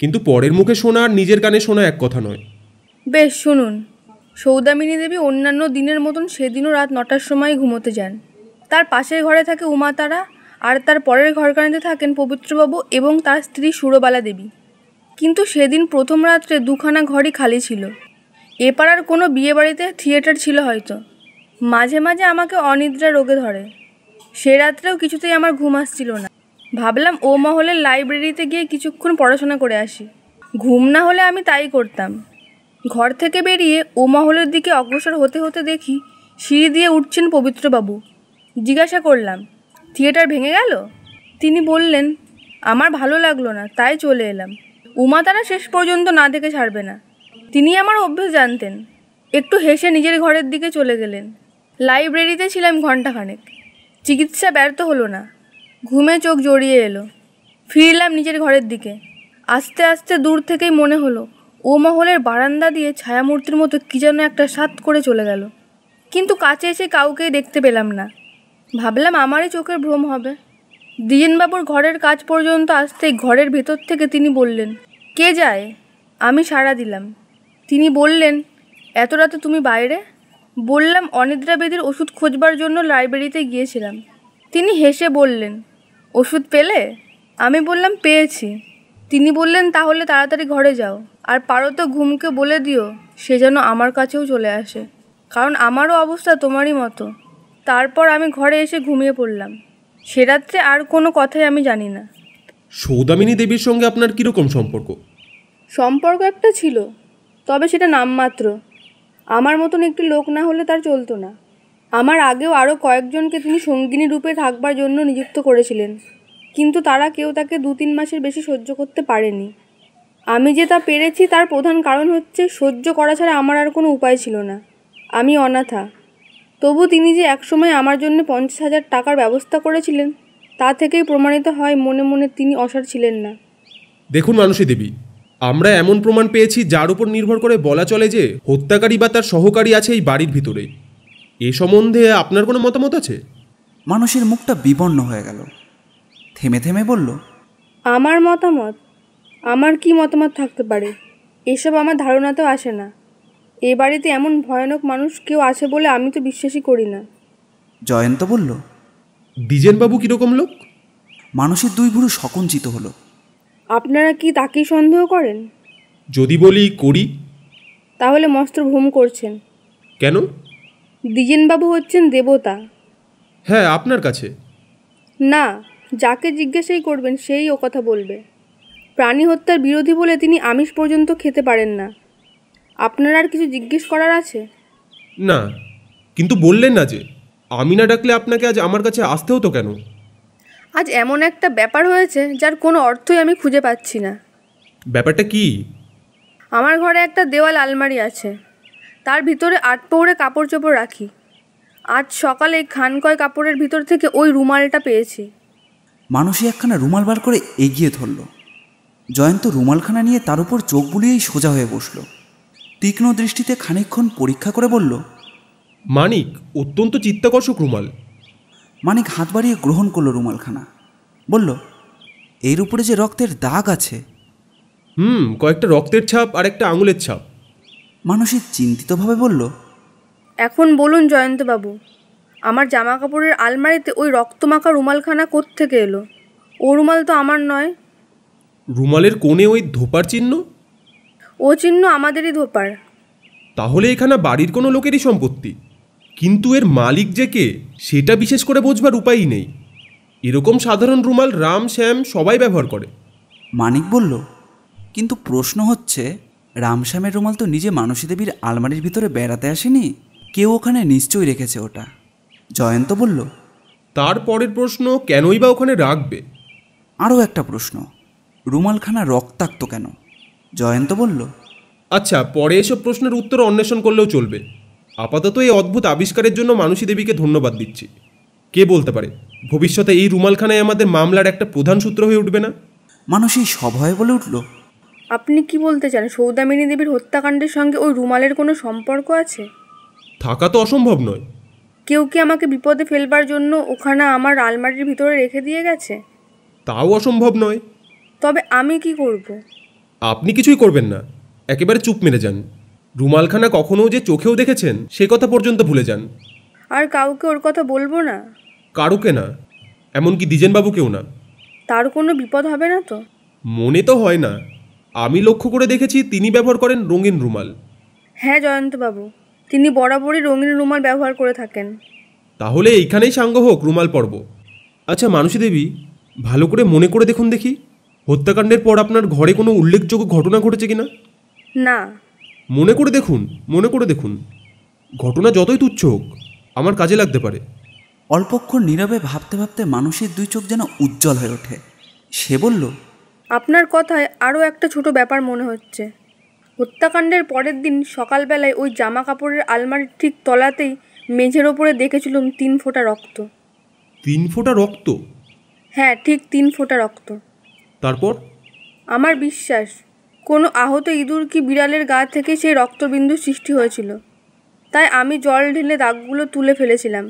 কিন্তু পরের মুখে শোনা আর নিজের কানে শোনা এক কথা নয়। বেশ শুনুন, সৌদামিনী দেবী অন্যান্য দিনের মতন সেদিনও রাত 9টার সময় ঘুমোতে যান। তার পাশের ঘরে থাকে উমাতারা, আর তার পরের ঘরখানিতে থাকেন পবিত্রবাবু এবং তার স্ত্রী সুরবালা দেবী। কিন্তু সেদিন প্রথম রাত্রে দুখানা ঘরই খালি ছিল। এ পাড়ার কোনো বিয়েবাড়িতে থিয়েটার ছিল হয়তো। মাঝে মাঝে আমাকে অনিদ্রা রোগে ধরে, সে রাত্রেও কিছুতেই আমার ঘুম আসছিল না। ভাবলাম ও মহলের লাইব্রেরিতে গিয়ে কিছুক্ষণ পড়াশোনা করে আসি। ঘুম না হলে আমি তাই করতাম। ঘর থেকে বেরিয়ে ও মহলের দিকে অগ্রসর হতে হতে দেখি সিঁড়ি দিয়ে উঠছেন পবিত্রবাবু। জিজ্ঞাসা করলাম, থিয়েটার ভেঙে গেল? তিনি বললেন, আমার ভালো লাগলো না, তাই চলে এলাম। উমা তারা শেষ পর্যন্ত না দেখে ছাড়বে না। তিনি আমার অভ্যেস জানতেন। একটু হেসে নিজের ঘরের দিকে চলে গেলেন। লাইব্রেরিতে ছিলাম ঘণ্টাখানেক। চিকিৎসা ব্যর্থ হলো না, ঘুমে চোখ জড়িয়ে এলো। ফিরলাম নিজের ঘরের দিকে। আস্তে আস্তে দূর থেকেই মনে হলো ও মহলের বারান্দা দিয়ে ছায়ামূর্তির মতো কী যেন একটা সাত করে চলে গেল। কিন্তু কাছে এসে কাউকেই দেখতে পেলাম না। ভাবলাম আমারই চোখের ভ্রম হবে। দ্বিজেনবাবুর ঘরের কাজ পর্যন্ত আসতেই ঘরের ভেতর থেকে তিনি বললেন, কে যায়? আমি সাড়া দিলাম। তিনি বললেন, এত রাতে তুমি বাইরে? বললাম, অনিদ্রাবেদীর ওষুধ খোঁজবার জন্য লাইব্রেরিতে গিয়েছিলাম। তিনি হেসে বললেন, ওষুধ পেলে? আমি বললাম, পেয়েছি। তিনি বললেন, তাহলে তাড়াতাড়ি ঘরে যাও, আর পারো তো ঘুমকে বলে দিও সে যেন আমার কাছেও চলে আসে, কারণ আমারও অবস্থা তোমারই মতো। তারপর আমি ঘরে এসে ঘুমিয়ে পড়লাম। সে রাত্রে আর কোনো কথাই আমি জানি না। সৌদামিনী দেবীর সঙ্গে আপনার কীরকম সম্পর্ক? সম্পর্ক একটা ছিল, তবে সেটা নামমাত্র। আমার মতন একটি লোক না হলে তার চলতো না। আমার আগেও আরও কয়েকজনকে তিনি সঙ্গিনী রূপে থাকবার জন্য নিযুক্ত করেছিলেন, কিন্তু তারা কেউ তাকে 2-3 মাসের বেশি সহ্য করতে পারেনি। আমি যে তা পেরেছি তার প্রধান কারণ হচ্ছে সহ্য করা ছাড়া আমার আর কোনো উপায় ছিল না। আমি অনাথা। তবু তিনি যে একসময় আমার জন্য 50,000 টাকার ব্যবস্থা করেছিলেন, তা থেকেই প্রমাণিত হয় মনে মনে তিনি অসাড় ছিলেন না। দেখুন মানসী দেবী, আমরা এমন প্রমাণ পেয়েছি যার উপর নির্ভর করে বলা চলে যে হত্যাকারী বা তার সহকারী আছে এই বাড়ির ভিতরে। এ সম্বন্ধে আপনার কোনো মতামত আছে? মানুষের মুখটা বিবর্ণ হয়ে গেল। থেমে থেমে বলল, আমার মতামত? আমার কি মতামত থাকতে পারে? এসব আমার ধারণাতেও আসে না। এ বাড়িতে এমন ভয়ানক মানুষ কেউ আছে বলে আমি তো বিশ্বাসই করি না। জয়ন্ত বলল, দ্বিজেনবাবু কীরকম লোক? মানুষের দুই ভুরু সকুঞ্চিত হলো। আপনারা কি তাকে সন্দেহ করেন? যদি বলি করি, তাহলে মস্ত্রভূম করছেন কেন? দ্বিজেনবাবু হচ্ছেন দেবতা। হ্যাঁ, আপনার কাছে না, যাকে জিজ্ঞাসাই করবেন সেই ও কথা বলবে। প্রাণী হত্যার বিরোধী বলে তিনি আমিষ পর্যন্ত খেতে পারেন না। আপনার আর কিছু জিজ্ঞেস করার আছে? না, কিন্তু বললেন না যে আমি না ডাকলে আপনাকে আজ আমার কাছে আসতে হতো কেন? আজ এমন একটা ব্যাপার হয়েছে যার কোনো অর্থই আমি খুঁজে পাচ্ছি না। ব্যাপারটা কি? আমার ঘরে একটা দেওয়াল আলমারি আছে, তার ভিতরে আটপৌরে কাপড় চোপড় রাখি। আজ সকালে খানকয় কাপড়ের ভিতর থেকে ওই রুমালটা পেয়েছি। মানসী একখানা রুমাল বার করে এগিয়ে ধরল। জয়ন্ত রুমালখানা নিয়ে তার উপর চোখ বুলিয়েই সোজা হয়ে বসল। তীক্ষ্ণ দৃষ্টিতে খানিকক্ষণ পরীক্ষা করে বলল, মানিক, অত্যন্ত চিত্তাকর্ষক রুমাল। মানিক হাত বাড়িয়ে গ্রহণ করল রুমালখানা। বলল, এর উপরে যে রক্তের দাগ আছে। কয়েকটা রক্তের ছাপ আর একটা আঙুলের ছাপ। মানসী চিন্তিতভাবে বলল, এখন বলুন জয়ন্তবাবু, আমার জামা কাপড়ের আলমারিতে ওই রক্তমাখা রুমালখানা কোত্থেকে এলো? ও রুমাল তো আমার নয়। রুমালের কোণে ওই ধোপার চিহ্ন? ও চিহ্ন আমাদেরই ধোপার। তাহলে এখানে বাড়ির কোনো লোকেরই সম্পত্তি, কিন্তু এর মালিক যে কে সেটা বিশেষ করে বোঝবার উপায়ই নেই। এরকম সাধারণ রুমাল রাম শ্যাম সবাই ব্যবহার করে। মানিক বলল, কিন্তু প্রশ্ন হচ্ছে, রাম শ্যামের রুমাল তো নিজে মানসী দেবীর আলমারির ভিতরে বেড়াতে আসেনি, কেউ ওখানে নিশ্চয়ই রেখেছে ওটা। জয়ন্ত বলল, তারপরের প্রশ্ন, কেনই বা ওখানে রাখবে? আরও একটা প্রশ্ন, রুমালখানা রক্তাক্ত কেন? জয়ন্ত বলল, আচ্ছা, পরে এসব প্রশ্নের উত্তর অন্বেষণ করলেও চলবে। আপাতত এই অদ্ভুত আবিষ্কারের জন্য মানসী দেবীকে ধন্যবাদ দিচ্ছি। কে বলতে পারে ভবিষ্যতে এই রুমালখানায় আমাদের মামলার একটা প্রধান সূত্র হয়ে উঠবে না? মানসী সভয়ে বলে উঠল, আপনি কি বলতে চান, সৌদামিনী দেবীর হত্যাকাণ্ডের সঙ্গে ওই রুমালের কোনো সম্পর্ক আছে? থাকা তো অসম্ভব নয়। কেউ কি আমাকে বিপদে ফেলবার জন্য ওখানে আমার আলমারির ভিতরে রেখে দিয়ে গেছে? তাও অসম্ভব নয়। তবে আমি কি করব? আপনি কিছুই করবেন না, একেবারে চুপ মেরে যান। রুমালখানা কখনো যে চোখেও দেখেছেন সে কথা পর্যন্ত ভুলে যান। আর কাউকে ওর কথা বলবো না? কারুকে না, এমনকি দ্বিজেনবাবুকেও না। তার কোনো বিপদ হবে না তো? মনে তো হয় না। আমি লক্ষ্য করে দেখেছি তিনি ব্যবহার করেন রঙিন রুমাল। হ্যাঁ জয়ন্তবাবু, তিনি বরাবরই রঙিন রুমাল ব্যবহার করে থাকেন। তাহলে এইখানেই সাঙ্গ হোক রুমাল পর্ব। আচ্ছা মানসী দেবী, ভালো করে মনে করে দেখুন দেখি, হত্যাকাণ্ডের পর আপনার ঘরে কোনো উল্লেখযোগ্য ঘটনা ঘটেছে কিনা? না। মনে করে দেখুন, মনে করে দেখুন। ঘটনা যতই তুচ্ছ হোক, আমার কাজে লাগতে পারে। অল্পক্ষণ নীরবে ভাবতে ভাবতে মানুষের দুই চোখ যেন উজ্জ্বল হয়ে ওঠে। সে বলল, আপনার কথায় আরও একটা ছোট ব্যাপার মনে হচ্ছে। হত্যাকাণ্ডের পরের দিন সকালবেলায় ওই জামা কাপড়ের আলমারির ঠিক তলাতেই মেঝের ওপরে দেখেছিলাম 3 ফোঁটা রক্ত। 3 ফোঁটা রক্ত? হ্যাঁ, ঠিক 3 ফোঁটা রক্ত। তারপর? আমার বিশ্বাস কোনো আহত ইঁদুর কি বিড়ালের গা থেকে সেই রক্তবিন্দু সৃষ্টি হয়েছিল, তাই আমি জল ঢেলে দাগগুলো তুলে ফেলেছিলাম।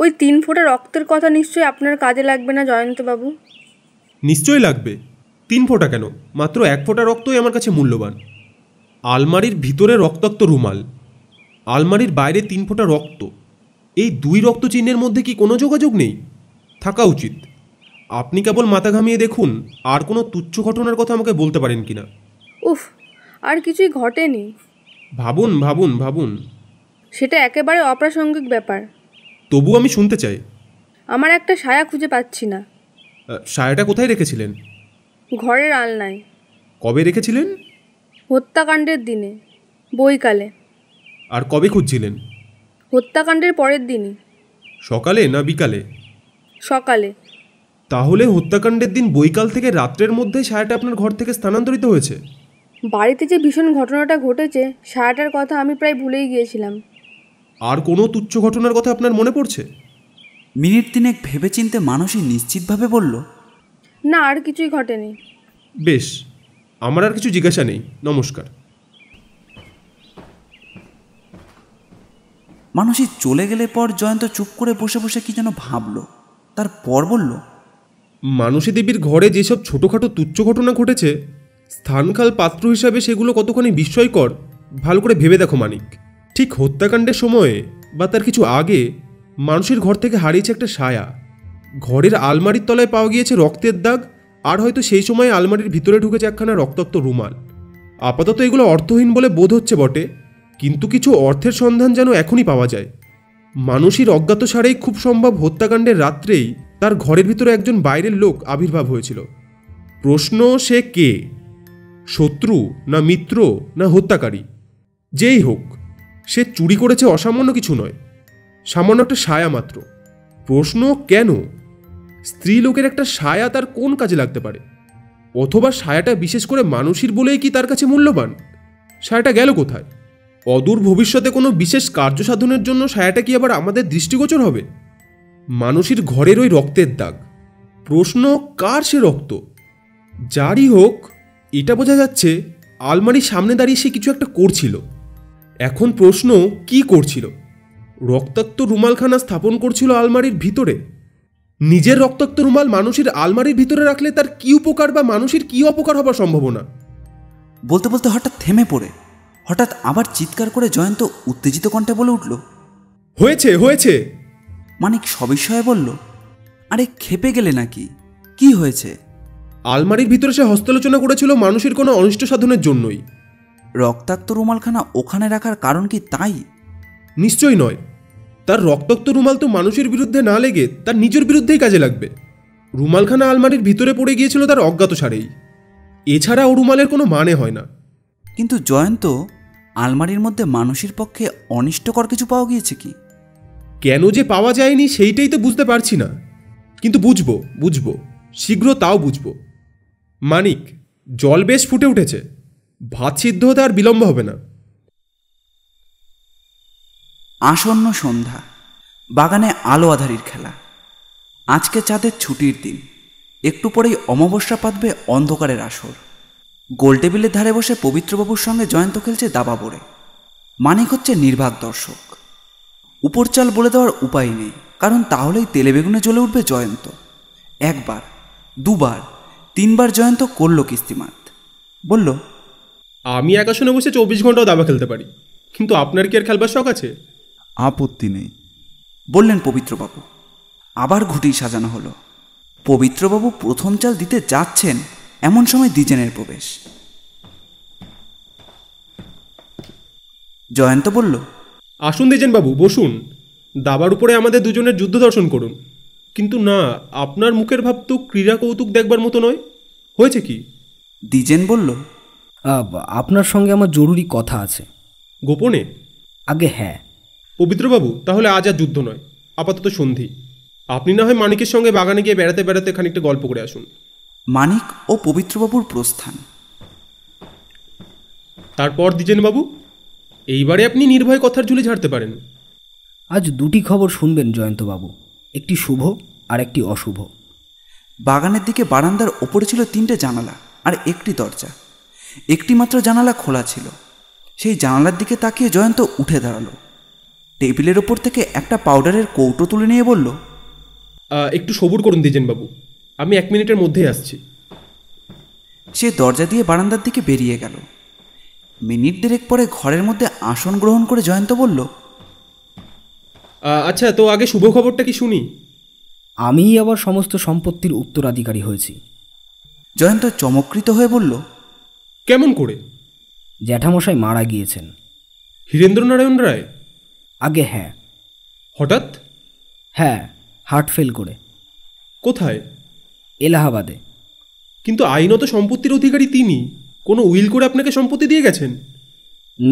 ওই 3 ফোঁটা রক্তের কথা নিশ্চয়ই আপনার কাজে লাগবে না জয়ন্তবাবু? নিশ্চয়ই লাগবে। 3 ফোঁটা কেন, মাত্র 1 ফোঁটা রক্তই আমার কাছে মূল্যবান। আলমারির ভিতরে রক্তাক্ত রুমাল, আলমারির বাইরে 3 ফোঁটা রক্ত, এই দুই রক্ত চিহ্নের মধ্যে কি কোনো যোগাযোগ নেই? থাকা উচিত। আপনি কেবল মাথা ঘামিয়ে দেখুন আর কোনো তুচ্ছ ঘটনার কথা আমাকে বলতে পারেন কিনা। উফ, আর কিছুই ঘটেনি। ভাবুন ভাবুন ভাবুন। সেটা একেবারে অপ্রাসঙ্গিক ব্যাপার। তবু আমি শুনতে চাই। আমার একটা সায়া খুঁজে পাচ্ছি না। সায়াটা কোথায় রেখেছিলেন? ঘরের আলনায়। কবে রেখেছিলেন? হত্যাকাণ্ডের দিনে, বৈকালে। আর কবে খুঁজছিলেন? হত্যাকাণ্ডের পরের দিনই। সকালে না বিকালে? সকালে। তাহলে হত্যাকাণ্ডের দিন বৈকাল থেকে রাত্রের মধ্যে সায়াটা আপনার ঘর থেকে স্থানান্তরিত হয়েছে। বাড়িতে যে ভীষণ ঘটনাটা ঘটেছে, সায়াটার কথা আমি প্রায় ভুলেই গিয়েছিলাম। আর কোনো তুচ্ছ ঘটনার কথা আপনার মনে পড়ছে? মিনিট তিনেক ভেবেচিন্তে মানুষই নিশ্চিতভাবে বলল, না, আর কিছুই ঘটেনি। বেশ, আমার আর কিছু জিজ্ঞাসা নেই, নমস্কার। মানুষই চলে গেলে পর জয়ন্ত চুপ করে বসে বসে কি যেন ভাবল। তারপর বলল, মানসী দেবীর ঘরে যেসব ছোটোখাটো তুচ্ছ ঘটনা ঘটেছে, স্থানকাল পাত্র হিসাবে সেগুলো কতখানি বিস্ময়কর ভালো করে ভেবে দেখো মানিক। ঠিক হত্যাকাণ্ডের সময়ে বা তার কিছু আগে মানুষের ঘর থেকে হারিয়েছে একটা সায়া, ঘরের আলমারির তলায় পাওয়া গিয়েছে রক্তের দাগ আর হয়তো সেই সময় আলমারির ভিতরে ঢুকেছে একখানা রক্তাক্ত রুমাল। আপাতত এগুলো অর্থহীন বলে বোধ হচ্ছে বটে, কিন্তু কিছু অর্থের সন্ধান যেন এখনই পাওয়া যায়। মানুষের অজ্ঞাত সারেই খুব সম্ভব হত্যাকাণ্ডের রাত্রেই তার ঘরের ভিতরে একজন বাইরের লোক আবির্ভাব হয়েছিল। প্রশ্ন, সে কে? শত্রু না মিত্র না হত্যাকারী? যেই হোক, সে চুরি করেছে অসামান্য কিছু নয়, সামান্য একটা সায়া মাত্র। প্রশ্ন, কেন? স্ত্রী লোকের একটা সায়া তার কোন কাজে লাগতে পারে? অথবা সায়াটা বিশেষ করে মানুষের বলেই কি তার কাছে মূল্যবান? সায়াটা গেল কোথায়? অদূর ভবিষ্যতে কোনো বিশেষ কার্যসাধনের জন্য সায়াটা কি আবার আমাদের দৃষ্টিগোচর হবে? মানুষের ঘরের ওই রক্তের দাগ। প্রশ্ন, কার সে রক্ত? যারই হোক, এটা বোঝা যাচ্ছে আলমারির সামনে দাঁড়িয়ে সে কিছু একটা করছিল। এখন প্রশ্ন, কি করছিল? রক্তাক্ত রুমালখানা স্থাপন করছিল আলমারির ভিতরে। নিজের রক্তাক্ত রুমাল মানুষের আলমারির ভিতরে রাখলে তার কি উপকার বা মানুষের কি অপকার হবার সম্ভাবনা? বলতে বলতে হঠাৎ থেমে পড়ে হঠাৎ আবার চিৎকার করে জয়ন্ত উত্তেজিত কণ্ঠে বলে উঠল, হয়েছে হয়েছে। মানিক সবিস্ময়ে বলল, আরে খেপে গেলে নাকি? কি হয়েছে? আলমারির ভিতরে সে হস্তলোচনা করেছিল মানুষের কোনো অনিষ্ট সাধনের জন্যই। রক্তাক্ত রুমালখানা ওখানে রাখার কারণ কি তাই? নিশ্চয় নয়। তার রক্তাক্ত রুমাল তো মানুষের বিরুদ্ধে না লেগে তার নিজের বিরুদ্ধেই কাজে লাগবে। রুমালখানা আলমারির ভিতরে পড়ে গিয়েছিল তার অজ্ঞাতসারেই, এছাড়া ও রুমালের কোনো মানে হয় না। কিন্তু জয়ন্ত, আলমারির মধ্যে মানুষের পক্ষে অনিষ্টকর কিছু পাওয়া গিয়েছে কি? কেন যে পাওয়া যায়নি সেইটাই তো বুঝতে পারছি না, কিন্তু বুঝবো শীঘ্র, তাও বুঝবো। মানিক, জল বেশ ফুটে উঠেছে, ভাত সিদ্ধ হতে আর বিলম্ব হবে না। আসন্ন সন্ধ্যা, বাগানে আলো আঁধারির খেলা। আজকে চাঁদের ছুটির দিন, একটু পরেই অমাবস্যা পাতবে অন্ধকারের আসর। গোলটেবিলের ধারে বসে পবিত্রবাবুর সঙ্গে জয়ন্ত খেলছে দাবা বোর্ডে। মানিক হচ্ছে নির্বাক দর্শক। উপরচাল বলে দেওয়ার উপায় নেই, কারণ তাহলেই তেলে বেগুনে জ্বলে উঠবে জয়ন্ত। একবার, দুবার, তিনবার জয়ন্ত করল কিস্তিমাত। বলল, আমি একা শুনে বসে 24 ঘন্টাও দাবা খেলতে পারি, কিন্তু আপনার কি আর খেলবার শখ আছে? আপত্তি নেই, বললেন পবিত্রবাবু। আবার ঘুঁটি সাজানো হলো। পবিত্রবাবু প্রথম চাল দিতে যাচ্ছেন, এমন সময় দ্বিজেনের প্রবেশ। জয়ন্ত বলল, আসুন দ্বিজেন বাবু, বসুন, দাবার উপরে আমাদের দুজনের যুদ্ধ দর্শন করুন। কিন্তু না, আপনার মুখের ভাব তো ক্রীড়া কৌতুক দেখবার মতো নয়, হয়েছে কি? দ্বিজেন বলল, আপনার সঙ্গে আমার জরুরি কথা আছে। গোপনে? আগে হ্যাঁ। পবিত্রবাবু, তাহলে আজ আর যুদ্ধ নয়, আপাতত সন্ধি। আপনি না হয় মানিকের সঙ্গে বাগানে গিয়ে বেড়াতে বেড়াতে খানিকটা গল্প করে আসুন। মানিক ও পবিত্রবাবুর প্রস্থান। তারপর দ্বিজেনবাবু, এইবারে আপনি নির্ভয় কথার ঝুলি ঝাড়তে পারেন। আজ দুটি খবর শুনবেন জয়ন্তবাবু, একটি শুভ আর একটি অশুভ। বাগানের দিকে বারান্দার ওপরে ছিল 3টে জানালা আর একটি দরজা। একটি মাত্র জানালা খোলা ছিল। সেই জানালার দিকে তাকিয়ে জয়ন্ত উঠে দাঁড়ালো। টেবিলের ওপর থেকে একটা পাউডারের কৌটো তুলে নিয়ে বলল, একটু সবুর করুন দ্বিজেনবাবু, আমি 1 মিনিটের মধ্যেই আসছি। সে দরজা দিয়ে বারান্দার দিকে বেরিয়ে গেল। মিনিট দেড়েক পরে ঘরের মধ্যে আসন গ্রহণ করে জয়ন্ত বলল, আচ্ছা, তো আগে শুভ খবরটা কি শুনি? আমিই আবার সমস্ত সম্পত্তির উত্তরাধিকারী হয়েছি। জয়ন্ত চমৎকৃত হয়ে বলল, কেমন করে? জ্যাঠামশাই মারা গিয়েছেন। হীরেন্দ্রনারায়ণ রায়? আগে হ্যাঁ। হঠাৎ? হ্যাঁ, হার্ট ফেল করে। কোথায়? এলাহাবাদে। কিন্তু আইনত সম্পত্তির অধিকারী তিনি। কোনো উইল করে আপনাকে সম্পত্তি দিয়ে গেছেন?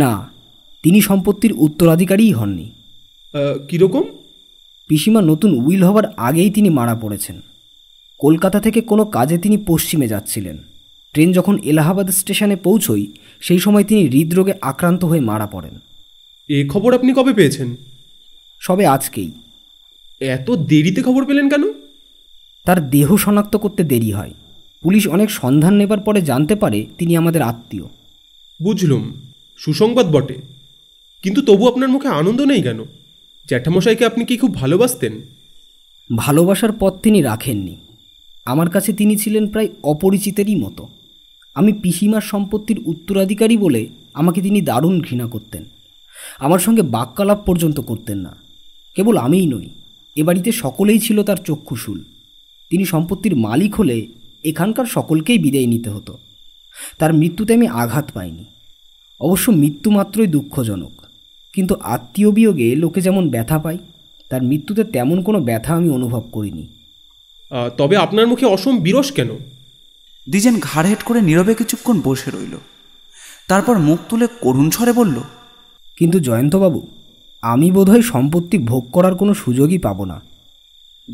না, তিনি সম্পত্তির উত্তরাধিকারীই হননি। কীরকম? পিসিমা নতুন উইল হবার আগেই তিনি মারা পড়েছেন। কলকাতা থেকে কোনো কাজে তিনি পশ্চিমে যাচ্ছিলেন। ট্রেন যখন এলাহাবাদ স্টেশনে পৌঁছই, সেই সময় তিনি হৃদরোগে আক্রান্ত হয়ে মারা পড়েন। এই খবর আপনি কবে পেয়েছেন? সবে আজকেই। এত দেরিতে খবর পেলেন কেন? তার দেহ শনাক্ত করতে দেরি হয়। পুলিশ অনেক সন্ধান নেবার পরে জানতে পারে তিনি আমাদের আত্মীয়। বুঝলুম, সুসংবাদ বটে, কিন্তু তবু আপনার মুখে আনন্দ নেই কেন? জ্যাঠামশাইকে আপনি কি খুব ভালোবাসতেন? ভালোবাসার পথ তিনি রাখেননি। আমার কাছে তিনি ছিলেন প্রায় অপরিচিতেরই মতো। আমি পিসিমার সম্পত্তির উত্তরাধিকারী বলে আমাকে তিনি দারুণ ঘৃণা করতেন। আমার সঙ্গে বাক্যালাপ পর্যন্ত করতেন না। কেবল আমিই নই, এ বাড়িতে সকলেই ছিল তার চক্ষুশূল। তিনি সম্পত্তির মালিক হলে এখানকার সকলকেই বিদায় নিতে হতো। তার মৃত্যুতে আমি আঘাত পাইনি। অবশ্য মৃত্যু মাত্রই দুঃখজনক, কিন্তু আত্মীয় বিয়োগে লোকে যেমন ব্যথা পায়, তার মৃত্যুতে তেমন কোনো ব্যথা আমি অনুভব করিনি। তবে আপনার মুখে অসম বিরস কেন? দ্বিজেন ঘাড় হেঁট করে নীরবে কিছুক্ষণ বসে রইল, তারপর মুখ তুলে করুণ স্বরে বলল, কিন্তু জয়ন্তবাবু, আমি বোধহয় সম্পত্তি ভোগ করার কোনো সুযোগই পাব না।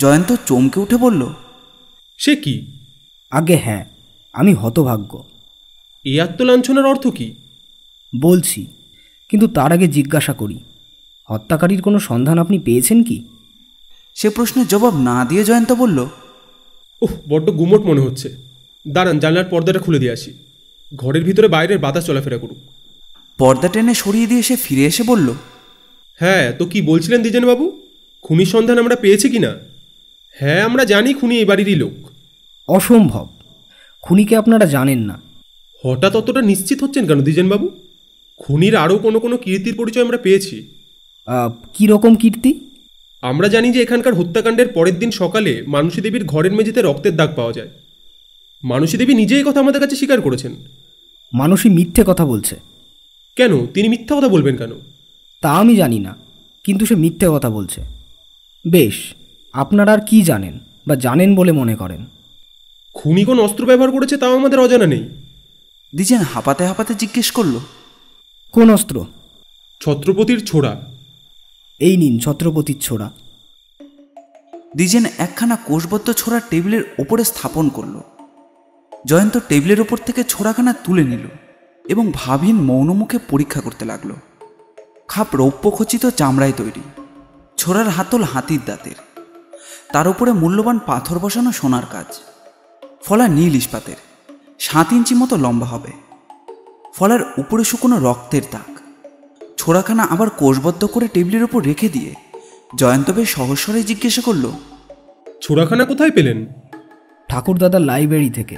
জয়ন্ত চমকে উঠে বলল, সে কি? আগে হ্যাঁ, আমি হতভাগ্য। এই আত্মলাঞ্ছনার অর্থ কি? বলছি, কিন্তু তার আগে জিজ্ঞাসা করি, হত্যাকারীর কোনো সন্ধান আপনি পেয়েছেন কি? সে প্রশ্নের জবাব না দিয়ে জয়ন্ত বলল, ওহ, বড্ড গুমোট মনে হচ্ছে, দাঁড়ান জানলার পর্দাটা খুলে দিয়ে আসি, ঘরের ভিতরে বাইরের বাতাস চলাফেরা করুক। পর্দা টেনে সরিয়ে দিয়ে সে ফিরে এসে বলল, হ্যাঁ, তো কি বলছিলেন দ্বিজেনবাবু, খুনির সন্ধান আমরা পেয়েছি কি না? হ্যাঁ, আমরা জানি খুনি এই বাড়িরই লোক। অসম্ভব, খুনিকে আপনারা জানেন না। হঠাৎ অতটা নিশ্চিত হচ্ছেন কেন দ্বিজেনবাবু? খুনির আরও কোনো কোনো কীর্তির পরিচয় আমরা পেয়েছি। কী রকম কীর্তি? আমরা জানি যে এখানকার হত্যাকাণ্ডের পরের দিন সকালে মানসী দেবীর ঘরের মেঝেতে রক্তের দাগ পাওয়া যায়। মানসী দেবী নিজেই কথা আমাদের কাছে স্বীকার করেছেন। মানসী মিথ্যে কথা বলছে। কেন? তিনি মিথ্যা কথা বলবেন কেন? তা আমি জানি না, কিন্তু সে মিথ্যে কথা বলছে। বেশ, আপনারা আর কি জানেন বা জানেন বলে মনে করেন? খুনি কোন অস্ত্র ব্যবহার করেছে তাও আমাদের অজানা নেই। দ্বিজেন হাঁপাতে হাঁপাতে জিজ্ঞেস করল, কোন অস্ত্র? ছত্রপতির ছোড়া। এই নিন ছত্রপতির ছোড়া। দ্বিজেন একখানা কোষবদ্ধ ছোড়া টেবিলের ওপরে স্থাপন করল। জয়ন্ত টেবিলের ওপর থেকে ছোড়াখানা তুলে নিল এবং ভাবহীন মৌনমুখে পরীক্ষা করতে লাগল। খাপ রৌপ্যখচিত চামড়ায় তৈরি, ছোড়ার হাতল হাতির দাঁতের, তার উপরে মূল্যবান পাথর বসানো সোনার কাজ, ফলা নীল ইস্পাতের, 7 ইঞ্চি মতো লম্বা হবে, ফলার উপরে শুকনো রক্তের দাগ। ছোড়াখানা আবার কোষবদ্ধ করে টেবিলের ওপর রেখে দিয়ে জয়ন্তবে সহস্বরে জিজ্ঞাসা করল, ছোড়াখানা কোথায় পেলেন? ঠাকুরদাদার লাইব্রেরি থেকে।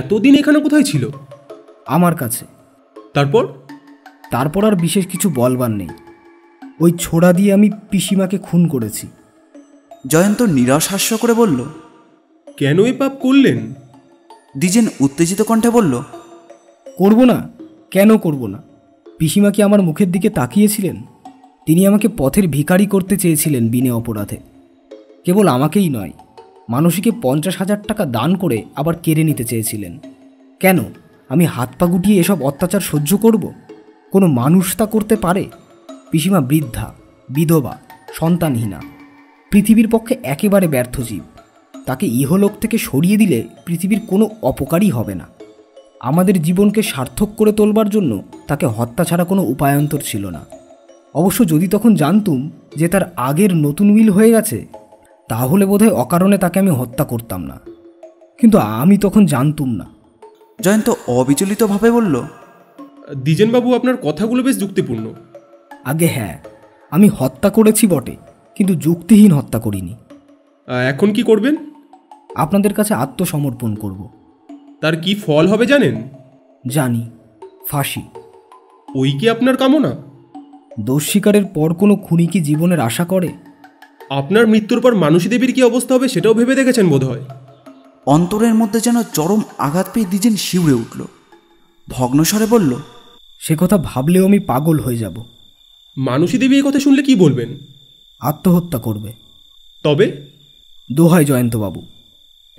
এতদিন এখানে কোথায় ছিল? আমার কাছে। তারপর? তারপর আর বিশেষ কিছু বলবার নেই। ওই ছোড়া দিয়ে আমি পিসিমাকে খুন করেছি। জয়ন্ত নিরাশ হাস্য করে বলল, কেন এই পাপ করলেন? দ্বিজেন উত্তেজিত কণ্ঠে বলল, করব না, কেন করব না? পিসিমা কি আমার মুখের দিকে তাকিয়েছিলেন? তিনি আমাকে পথের ভিখারি করতে চেয়েছিলেন বিনা অপরাধে। কেবল আমাকেই নয়, মানুষকে 50,000 টাকা দান করে আবার কেড়ে নিতে চেয়েছিলেন। কেন আমি হাত পা গুটিয়ে এসব অত্যাচার সহ্য করব? কোনো মানুষ তা করতে পারে? পিসিমা বৃদ্ধা, বিধবা, সন্তানহীনা, পৃথিবীর পক্ষে একেবারে ব্যর্থ জীব। তাকে ইহলোক থেকে সরিয়ে দিলে পৃথিবীর কোনো অপকারই হবে না। আমাদের জীবনকে সার্থক করে তোলবার জন্য তাকে হত্যা ছাড়া কোনো উপায়ান্তর ছিল না। অবশ্য যদি তখন জানতুম যে তার আগের নতুন উইল হয়ে গেছে, তাহলে বোধহয় অকারণে তাকে আমি হত্যা করতাম না, কিন্তু আমি তখন জানতুম না। জয়ন্ত অবিচলিতভাবে বলল, দ্বিজেনবাবু, আপনার কথাগুলো বেশ যুক্তিপূর্ণ। আগে হ্যাঁ, আমি হত্যা করেছি বটে, কিন্তু যুক্তিহীন হত্যা করিনি। এখন কি করবেন? আপনাদের কাছে আত্মসমর্পণ করব। তার কি ফল হবে জানেন? জানি, ফাঁসি। ওই কি আপনার কামনা? দোষ স্বীকারের পর কোনো খুনি কি জীবনের আশা করে? আপনার মৃত্যুর পর মানসী দেবীর কি অবস্থা হবে সেটাও ভেবে দেখেছেন বোধহয়? অন্তরের মধ্যে যেন চরম আঘাত পেয়ে দ্বিজেন শিউরে উঠল। ভগ্নস্বরে বলল, সে কথা ভাবলেও আমি পাগল হয়ে যাব। মানসী দেবী এই কথা শুনলে কি বলবেন? আত্মহত্যা করবে। তবে? দোহাই জয়ন্তবাবু,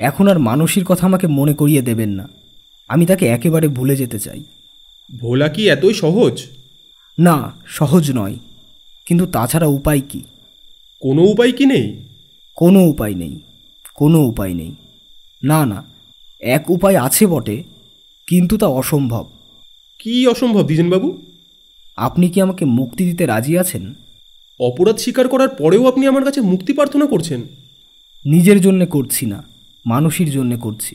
এখন আর মানসীর কথা আমাকে মনে করিয়ে দেবেন না। আমি তাকে একেবারে ভুলে যেতে চাই। ভোলা কি এতই সহজ? না, সহজ নয়, কিন্তু তাছাড়া উপায় কি? কোনো উপায় কি নেই? কোনো উপায় নেই, কোনো উপায় নেই। না না, এক উপায় আছে বটে, কিন্তু তা অসম্ভব। কি অসম্ভব দ্বিজেনবাবু? আপনি কি আমাকে মুক্তি দিতে রাজি আছেন? অপরাধ স্বীকার করার পরেও আপনি আমার কাছে মুক্তি প্রার্থনা করছেন? নিজের জন্যে করছি না, মানুষের জন্যে করছি।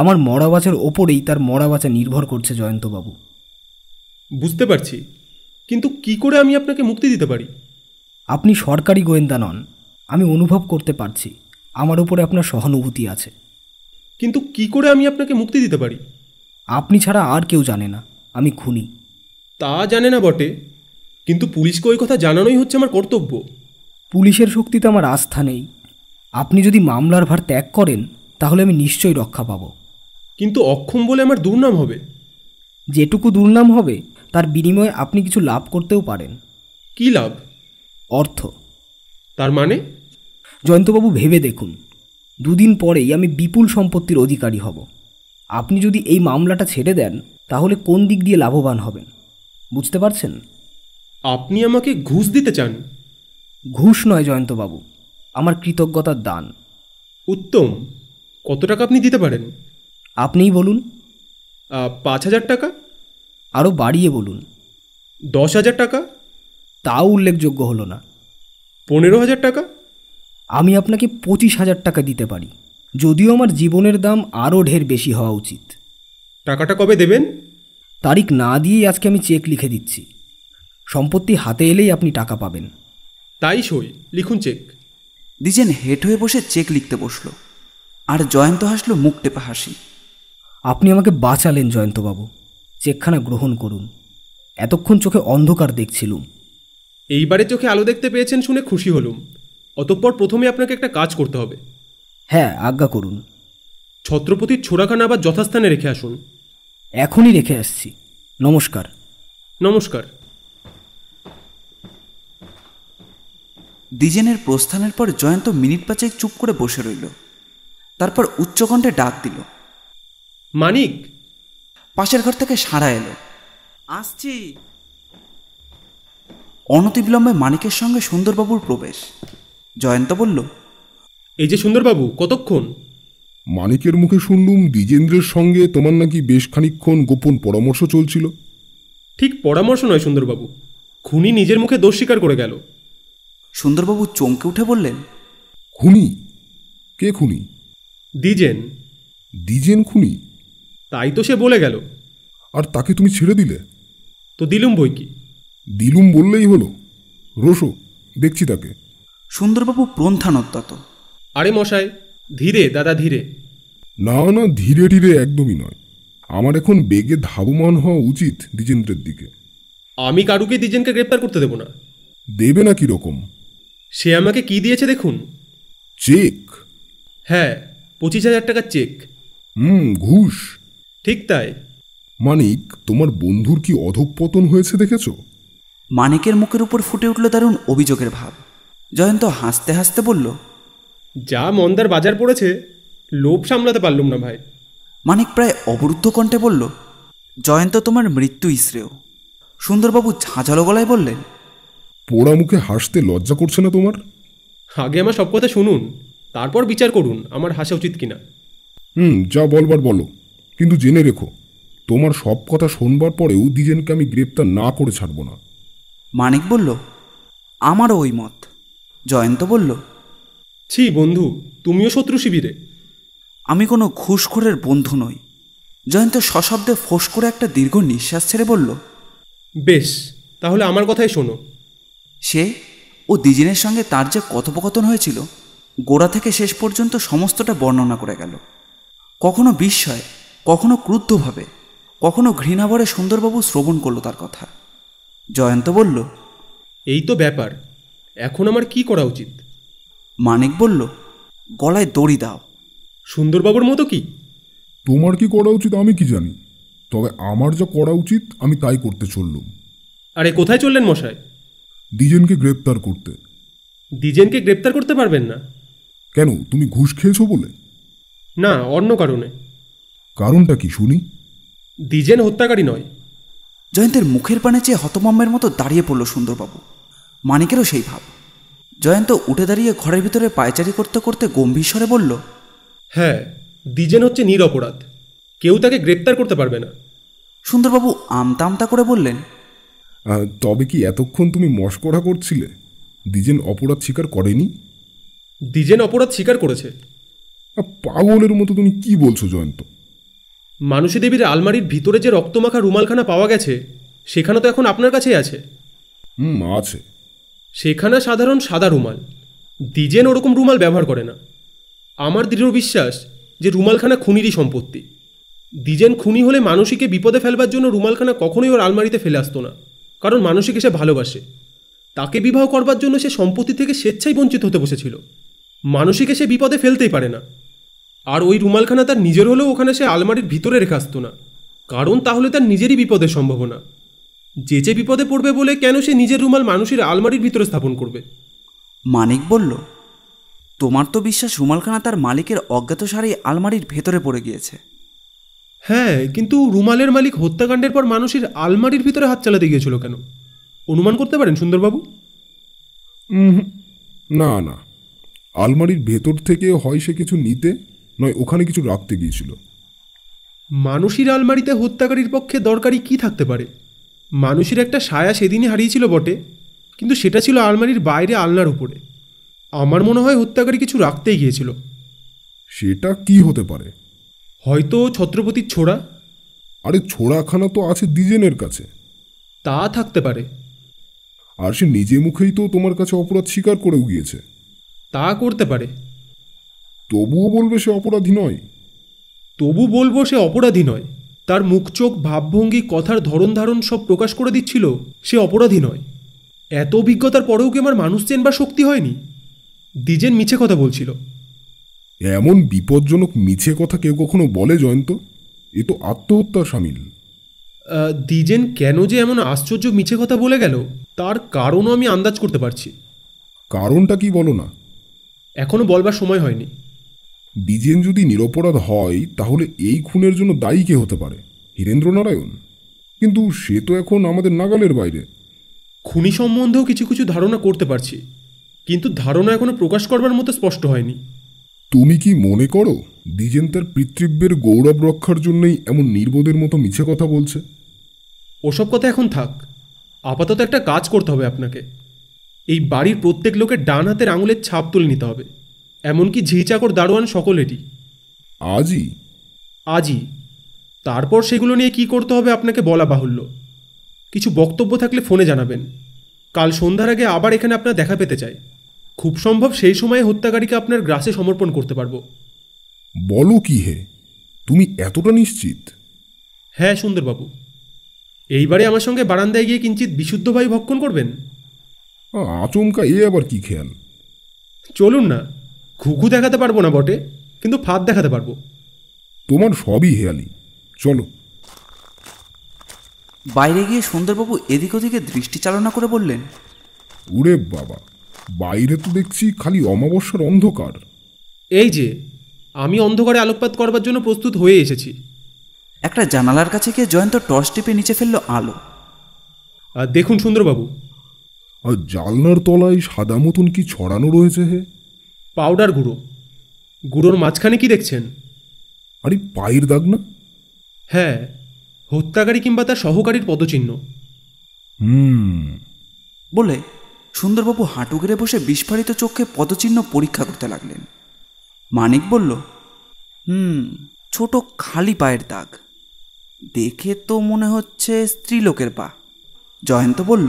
আমার মরা বাঁচার ওপরেই তার মরা বাঁচা নির্ভর করছে জয়ন্তবাবু। বুঝতে পারছি, কিন্তু কি করে আমি আপনাকে মুক্তি দিতে পারি? আপনি সরকারি গোয়েন্দা নন, আমি অনুভব করতে পারছি আমার ওপরে আপনার সহানুভূতি আছে। কিন্তু কি করে আমি আপনাকে মুক্তি দিতে পারি? আপনি ছাড়া আর কেউ জানে না আমি খুনি। তা জানে না বটে, কিন্তু পুলিশকে ওই কথা জানানোই হচ্ছে আমার কর্তব্য। পুলিশের শক্তিতে আমার আস্থা নেই। আপনি যদি মামলার ভার ত্যাগ করেন তাহলে আমি নিশ্চয়ই রক্ষা পাবো। কিন্তু অক্ষম বলে আমার দুর্নাম হবে। যেটুকু দুর্নাম হবে তার বিনিময়ে আপনি কিছু লাভ করতেও পারেন। কি লাভ? অর্থ। তার মানে? জয়ন্তবাবু ভেবে দেখুন, দুদিন পরেই আমি বিপুল সম্পত্তির অধিকারী হব। আপনি যদি এই মামলাটা ছেড়ে দেন তাহলে কোন দিক দিয়ে লাভবান হবেন, বুঝতে পারছেন? আপনি আমাকে ঘুষ দিতে চান? ঘুষ নয় জয়ন্তবাবু, আমার কৃতজ্ঞতার দান। উত্তম। কত টাকা আপনি দিতে পারেন? আপনিই বলুন। 5,000 টাকা? আরও বাড়িয়ে বলুন। 10,000 টাকা? তাও উল্লেখযোগ্য হলো না। 15,000 টাকা? আমি আপনাকে 25,000 টাকা দিতে পারি, যদিও আমার জীবনের দাম আরও ঢের বেশি হওয়া উচিত। টাকাটা কবে দেবেন? তারিখ না দিয়েই আজকে আমি চেক লিখে দিচ্ছি। সম্পত্তি হাতে এলেই আপনি টাকা পাবেন। তাই সই, লিখুন চেক। দ্বিজেন হেঁট হয়ে বসে চেক লিখতে বসলো, আর জয়ন্ত হাসলো মুখ টেপা হাসি। আপনি আমাকে বাঁচালেন জয়ন্তবাবু, চেকখানা গ্রহণ করুন। এতক্ষণ চোখে অন্ধকার দেখছিলুম, এইবারে চোখে আলো দেখতে পেয়েছেন শুনে খুশি হলুম। অতঃপর প্রথমে আপনাকে একটা কাজ করতে হবে। হ্যাঁ, আজ্ঞা করুন। ছত্রপতির ছোড়াখানা আবার যথাস্থানে রেখে আসুন। এখনই রেখে আসছি। নমস্কার। নমস্কার। দ্বিজেনের প্রস্থানের পর জয়ন্ত মিনিট পাঁচেক চুপ করে বসে রইল, তারপর উচ্চকণ্ঠে ডাক দিল, মানিক। পাশের ঘর থেকে সাড়া এলো, আসছি। অনতিবিলম্বে মানিকের সঙ্গে সুন্দরবাবুর প্রবেশ। জয়ন্ত বলল, এই যে সুন্দরবাবু, কতক্ষণ? মানিকের মুখে শুনলুম দ্বিজেন্দ্রের সঙ্গে তোমার নাকি বেশ খানিকক্ষণ গোপন পরামর্শ চলছিল। ঠিক পরামর্শ নয় সুন্দরবাবু, খুনি নিজের মুখে দোষ স্বীকার করে গেল। সুন্দরবাবু চমকে উঠে বললেন, খুনি? কে খুনি? দ্বিজেন। দ্বিজেন খুনি? তাই তো সে বলে গেল। আর তাকে তুমি ছেড়ে দিলে? তো দিলুম বই কি। দিলুম বললেই হলো? রোশো, দেখছি তাকে। সুন্দরবাবু প্রন্থানোদ্যত, আরে মশাই ধীরে দাদা ধীরে। না না, ধীরে ধীরে একদমই নয়। আমার এখন বেগে ধাবমান হওয়া উচিত দ্বিজেন্দ্রের দিকে। আমি কারুকে দ্বিজেনকে গ্রেপ্তার করতে দেব না। দেবে না? কীরকম? সে আমাকে কি দিয়েছে দেখুন। চেক? হ্যাঁ, 25,000 টাকা চেক। ঘুষ? ঠিক তাই। মানিক, তোমার বন্ধুর কি অধঃপতন হয়েছে দেখেছ? মানিকের মুখের উপর ফুটে উঠল দারুণ অভিযোগের ভাব। জয়ন্ত হাসতে হাসতে বলল, যা মন্দার বাজার পড়েছে, লোভ সামলাতে পারলুম না ভাই। মানিক প্রায় অবরুদ্ধ কণ্ঠে বলল, জয়ন্ত তোমার মৃত্যুই শ্রেয়। সুন্দরবাবু ঝাঁঝালো গলায় বললেন, পোড়া মুখে হাসতে লজ্জা করছে না তোমার? আগে আমার সব কথা শুনুন, তারপর বিচার করুন আমার হাসা উচিত কিনা। যা বলবার বলো, কিন্তু জেনে রেখো তোমার সব কথা শোনবার পরেও দ্বিজেনকে আমি গ্রেপ্তার না করে ছাড়ব না। মানিক বলল, আমারও ওই মত। জয়ন্ত বলল, ছি বন্ধু, তুমিও শত্রু শিবিরে। আমি কোনো ঘুষখোরের বন্ধু নই। জয়ন্ত সশব্দে ফোঁস করে একটা দীর্ঘ নিঃশ্বাস ছেড়ে বলল, বেশ, তাহলে আমার কথাই শোনো। সে ও দ্বিজেনের সঙ্গে তার যে কথোপকথন হয়েছিল, গোড়া থেকে শেষ পর্যন্ত সমস্তটা বর্ণনা করে গেল। কখনো বিস্ময়, কখনো ক্রুদ্ধভাবে, কখনো ঘৃণাভরে সুন্দরবাবু শ্রবণ করল তার কথা। জয়ন্ত বলল, এই তো ব্যাপার, এখন আমার কি করা উচিত? মানিক বলল, গলায় দড়ি দাও। সুন্দরবাবুর মতো কি? তোমার কি করা উচিত আমি কি জানি, তবে আমার যা করা উচিত আমি তাই করতে চললুম। আরে কোথায় চললেন মশাই? দ্বিজেনকে গ্রেপ্তার করতে। দ্বিজেনকে গ্রেপ্তার করতে পারবেন না। কেন, তুমি ঘুষ খেয়েছো বলে? না, অন্য কারণে। কারণটা কি শুনি? দ্বিজেন হত্যাকারী নয়। জয়ন্তের মুখের পানে চেয়ে হতমম্মের মতো দাঁড়িয়ে পড়ল সুন্দরবাবু। মানিকেরও সেই ভাব। জয়ন্ত উঠে দাঁড়িয়ে ঘরের ভিতরে পায়চারি করতে করতে গম্ভীর স্বরে বলল, হ্যাঁ, দ্বিজেন হচ্ছে নিরপরাধ, কেউ তাকে গ্রেপ্তার করতে পারবে না। সুন্দরবাবু আমতা আমতা করে বললেন, তবে কি এতক্ষণ তুমি মস্করা করছিলে? দ্বিজেন অপরাধ স্বীকার করেনি? দ্বিজেন অপরাধ স্বীকার করেছে। পাগলের মতো তুমি কি বলছো জয়ন্ত? মানুষী দেবীর আলমারির ভিতরে যে রক্তমাখা রুমালখানা পাওয়া গেছে, সেখানে তো এখন আপনার কাছেই আছে। আছে। সেখানে সাধারণ সাদা রুমাল, দ্বিজেন ওরকম রুমাল ব্যবহার করে না। আমার দৃঢ় বিশ্বাস যে রুমালখানা খুনিরই সম্পত্তি। দ্বিজেন খুনি হলে মানুষীকে বিপদে ফেলবার জন্য রুমালখানা কখনোই ওর আলমারিতে ফেলে আসতো না, কারণ মানুষীকে সে ভালোবাসে। তাকে বিবাহ করবার জন্য সে সম্পত্তি থেকে স্বেচ্ছায় বঞ্চিত হতে বসেছিল। মানুষীকে সে বিপদে ফেলতেই পারে না। और ওই রুমালখানা তার নিজের হলেও ওখানে সে আলমারির ভিতরে রেখে আসতো না, কারণ তাহলে তার নিজেরই বিপদের সম্ভাবনা। যে যে বিপদে পড়বে বলে কেন সে নিজের রুমাল মানুষের আলমারির ভিতরে স্থাপন করবে? মানিক বলল, তোমার তো বিশ্বাস রুমালখানা তার মালিকের অজ্ঞাত সারি আলমারির ভেতরে পড়ে গিয়েছে। হ্যাঁ, কিন্তু রুমালের মালিক হত্যাকাণ্ডের পর মানুষের আলমারির ভিতরে হাত চালাতে গিয়েছিল কেন? অনুমান করতে পারেন সুন্দরবাবু? না না, আলমারির ভেতর থেকে হয় সে কিছু নিতে, নয় ওখানে কিছু রাখতে গিয়েছিল। মানুষের আলমারিতে হত্যাকারীর পক্ষে দরকারি কি থাকতে পারে? মানুষের একটা সায়া সেদিনই হারিয়েছিল বটে, কিন্তু সেটা ছিল আলমারির বাইরে আলনার উপরে। আমার মনে হয় হত্যাকারী কিছু রাখতেই গিয়েছিল। সেটা কি হতে পারে? হয়তো ছত্রপতির ছোড়া। আরে ছোড়াখানা তো আছে দ্বিজেনের কাছে। তা থাকতে পারে। আর সে নিজে মুখেই তো তোমার কাছে অপরাধ স্বীকার করেও গিয়েছে। তা করতে পারে। তবুও বলবে সে অপরাধী নয়? তবু বলবো সে অপরাধী নয়। তার মুখ চোখ ভাবভঙ্গি কথার ধরন ধারণ সব প্রকাশ করে দিচ্ছিল সে অপরাধী নয়। এত অভিজ্ঞতার পরেও কি আমার মানুষ চেনবার শক্তি হয়নি? দ্বিজেন মিছে কথা বলছিল। এমন বিপজ্জনক মিছে কথা কেউ কখনো বলে জয়ন্ত? এ তো আত্মহত্যার সামিল। দ্বিজেন কেন যে এমন আশ্চর্য মিছে কথা বলে গেল তার কারণও আমি আন্দাজ করতে পারছি। কারণটা কি বলো না? এখনো বলবার সময় হয়নি। দ্বিজেন যদি নিরপরাধ হয় তাহলে এই খুনের জন্য দায়ী কে হতে পারে? হীরেন্দ্রনারায়ণ? কিন্তু সে তো এখন আমাদের নাগালের বাইরে। খুনি সম্বন্ধেও কিছু কিছু ধারণা করতে পারছি, কিন্তু ধারণা এখনো প্রকাশ করবার মতো স্পষ্ট হয়নি। তুমি কি মনে করো দ্বিজেন তার পিতৃব্যের গৌরব রক্ষার জন্যই এমন নির্বোধের মতো মিছে কথা বলছে? ওসব কথা এখন থাক। আপাতত একটা কাজ করতে হবে আপনাকে। এই বাড়ির প্রত্যেক লোকের ডান হাতের আঙুলের ছাপ তুলে নিতে হবে, এমনকি ঝি চাকর দারোয়ান সকলেরই। আজই? আজই। তারপর সেগুলো নিয়ে কি করতে হবে আপনাকে বলা বাহুল্য। কিছু বক্তব্য থাকলে ফোনে জানাবেন। কাল সন্ধ্যার আগে আবার এখানে আপনার দেখা পেতে চাই। খুব সম্ভব সেই সময়ে হত্যাকারীকে আপনার গ্রাসে সমর্পণ করতে পারবো। বলো কি হে, তুমি এতটা নিশ্চিত? হ্যাঁ সুন্দরবাবু। এইবারে আমার সঙ্গে বারান্দায় গিয়ে কিঞ্চিত বিশুদ্ধ ভাই ভক্ষণ করবেন। আচমকা এ আবার কি খেয়াল? চলুন না, ঘুঘু দেখাতে পারবো না বটে, কিন্তু ফাঁদ দেখাতে পারবো। তোমার সবই হেয়ালি, চলো। বাইরে গিয়ে সুন্দরবাবু এদিক ওদিকে দৃষ্টি চালনা করে বললেন, উড়ে বাবা, বাইরে তো দেখছি খালি অমাবস্যার অন্ধকার। এই যে আমি অন্ধকারে আলোকপাত করবার জন্য প্রস্তুত হয়ে এসেছি। একটা জানালার কাছে গিয়ে জয়ন্ত টর্চ টিপে নিচে ফেললো আলো। আর দেখুন সুন্দরবাবু, আর জানলার তলায় সাদা মতন কি ছড়ানো রয়েছে? হে, পাউডার গুঁড়ো। গুঁড়োর মাঝখানে কি দেখছেন? আরে পায়ের দাগ না? হ্যাঁ, হত্যাকারী কিংবা তার সহকারীর পদচিহ্ন। বলে সুন্দরবাবু হাঁটু গেড়ে বসে বিস্ফারিত চোখে পদচিহ্ন পরীক্ষা করতে লাগলেন। মানিক বলল, ছোট খালি পায়ের দাগ, দেখে তো মনে হচ্ছে স্ত্রীলোকের পা। জয়ন্ত বলল,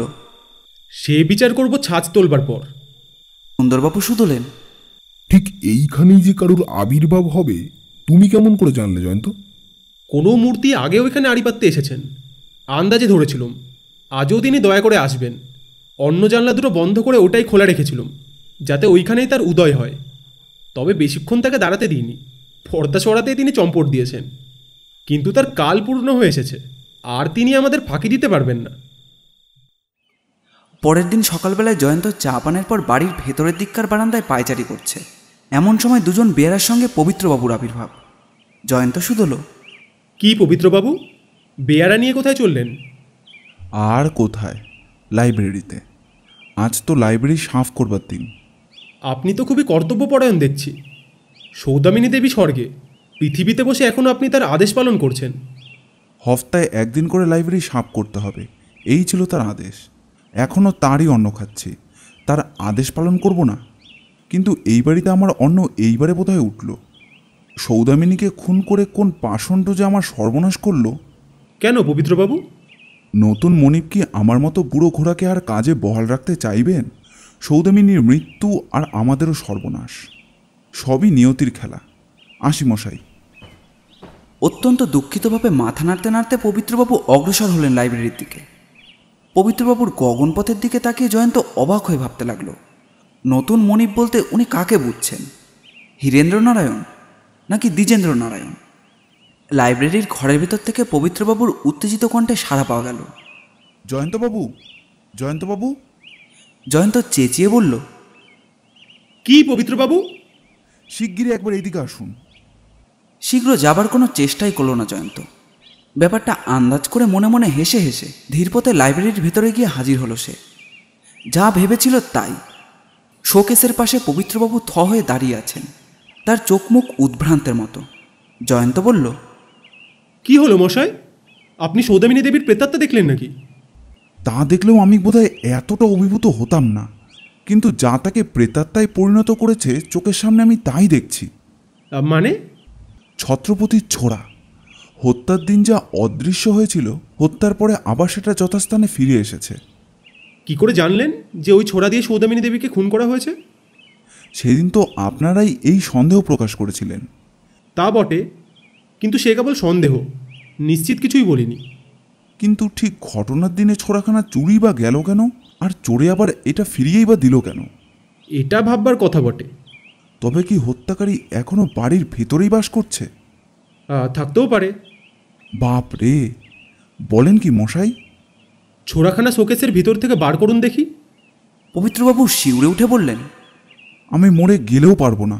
সে বিচার করব ছাঁচ তোলবার পর। সুন্দরবাবু শুধলেন, ঠিক এইখানেই যে কারুর আবির্ভাব হবে তুমি কেমন করে জানলে জয়ন্ত? কোনো মূর্তি আগেও এখানে আড়ি পাততে এসেছেন, আন্দাজে ধরেছিলাম। আজও তিনি দয়া করে আসবেন। অন্য জানলা দুটো বন্ধ করে ওটাই খোলা রেখেছিলাম, যাতে ওইখানেই তার উদয় হয়। তবে বেশিক্ষণ তাকে দাঁড়াতে দিইনি, পর্দা সরাতেই তিনি চম্পট দিয়েছেন। কিন্তু তার কাল পূর্ণ হয়ে এসেছে, আর তিনি আমাদের ফাঁকি দিতে পারবেন না। পরের দিন সকালবেলায় জয়ন্ত চা পানের পর বাড়ির ভেতরের দিককার বারান্দায় পায়চারি করছে। এমন সময় দুজন বেয়ারার সঙ্গে পবিত্রবাবুর আবির্ভাব। জয়ন্ত শুধল, কি পবিত্রবাবু, বেয়ারা নিয়ে কোথায় চললেন? আর কোথায়, লাইব্রেরিতে। আজ তো লাইব্রেরি সাফ করবার দিন। আপনি তো খুবই কর্তব্যপরায়ণ দেখছি। সৌদামিনী দেবী স্বর্গে, পৃথিবীতে বসে এখনও আপনি তার আদেশ পালন করছেন। হপ্তায় একদিন করে লাইব্রেরি সাফ করতে হবে, এই ছিল তার আদেশ। এখনও তারই অন্ন খাচ্ছি, তার আদেশ পালন করব না? কিন্তু এই বাড়িতে আমার অন্ন এইবারে বোধহয় উঠল। সৌদামিনীকে খুন করে কোন পাষণ্ড যে আমার সর্বনাশ করল। কেন পবিত্রবাবু? নতুন মনিব কি আমার মতো বুড়ো ঘোড়াকে আর কাজে বহাল রাখতে চাইবেন? সৌদামিনীর মৃত্যু আর আমাদেরও সর্বনাশ, সবই নিয়তির খেলা। আসি মশাই। অত্যন্ত দুঃখিতভাবে মাথা নাড়তে নাড়তে পবিত্রবাবু অগ্রসর হলেন লাইব্রেরির দিকে। পবিত্রবাবুর গগনপথের দিকে তাকিয়ে জয়ন্ত অবাক হয়ে ভাবতে লাগল, নতুন মনিব বলতে উনি কাকে বুঝছেন? হীরেন্দ্রনারায়ণ ना कि দ্বিজেন্দ্র নারায়ণ। লাইব্রেরির ঘরের ভিতর থেকে পবিত্রবাবুর উত্তেজিত কণ্ঠে সাড়া পাওয়া গেল, জয়ন্তবাবু, জয়ন্তবাবু। জয়ন্ত চেঁচিয়ে বলল, কি পবিত্রবাবু? শিগগিরই একবার এইদিকে আসুন। শীঘ্র যাবার কোনো চেষ্টাই করল না জয়ন্ত। ব্যাপারটা আন্দাজ করে মনে মনে হেসে হেসে ধীরপথে লাইব্রেরির ভেতরে গিয়ে হাজির হলো। সে যা ভেবেছিল তাই। শোকেসের পাশে পবিত্রবাবু থ হয়ে দাঁড়িয়ে আছেন, তার চোখ মুখ উদ্ভ্রান্তের মতো। জয়ন্ত বলল, কি হলো মশাই, আপনি সৌদামিনী দেবীর প্রেতাত্মা দেখলেন নাকি? তা দেখলেও আমি বোধহয় এতটা অভিভূত হতাম না, কিন্তু যা তাকে প্রেতাত্মায় পরিণত করেছে চোখের সামনে আমি তাই দেখছি। মানে? ছত্রপতির ছোড়া। হত্যার দিন যা অদৃশ্য হয়েছিল, হত্যার পরে আবার সেটা যথাস্থানে ফিরে এসেছে। কি করে জানলেন যে ওই ছোড়া দিয়ে সৌদামিনী দেবীকে খুন করা হয়েছে? সেদিন তো আপনারাই এই সন্দেহ প্রকাশ করেছিলেন। তা বটে, কিন্তু সে কেবল সন্দেহ, নিশ্চিত কিছুই বলিনি। কিন্তু ঠিক ঘটনার দিনে ছোড়াখানা চুরি বা গেল কেন, আর চোরে আবার এটা ফিরিয়েই বা দিল কেন? এটা ভাববার কথা বটে। তবে কি হত্যাকারী এখনো বাড়ির ভেতরেই বাস করছে? থাকতেও পারে। বাপ রে, বলেন কি মশাই? ছোড়াখানা শোকেসের ভিতর থেকে বার করুন দেখি। পবিত্রবাবু শিউরে উঠে বললেন, আমি মরে গেলেও পারবো না।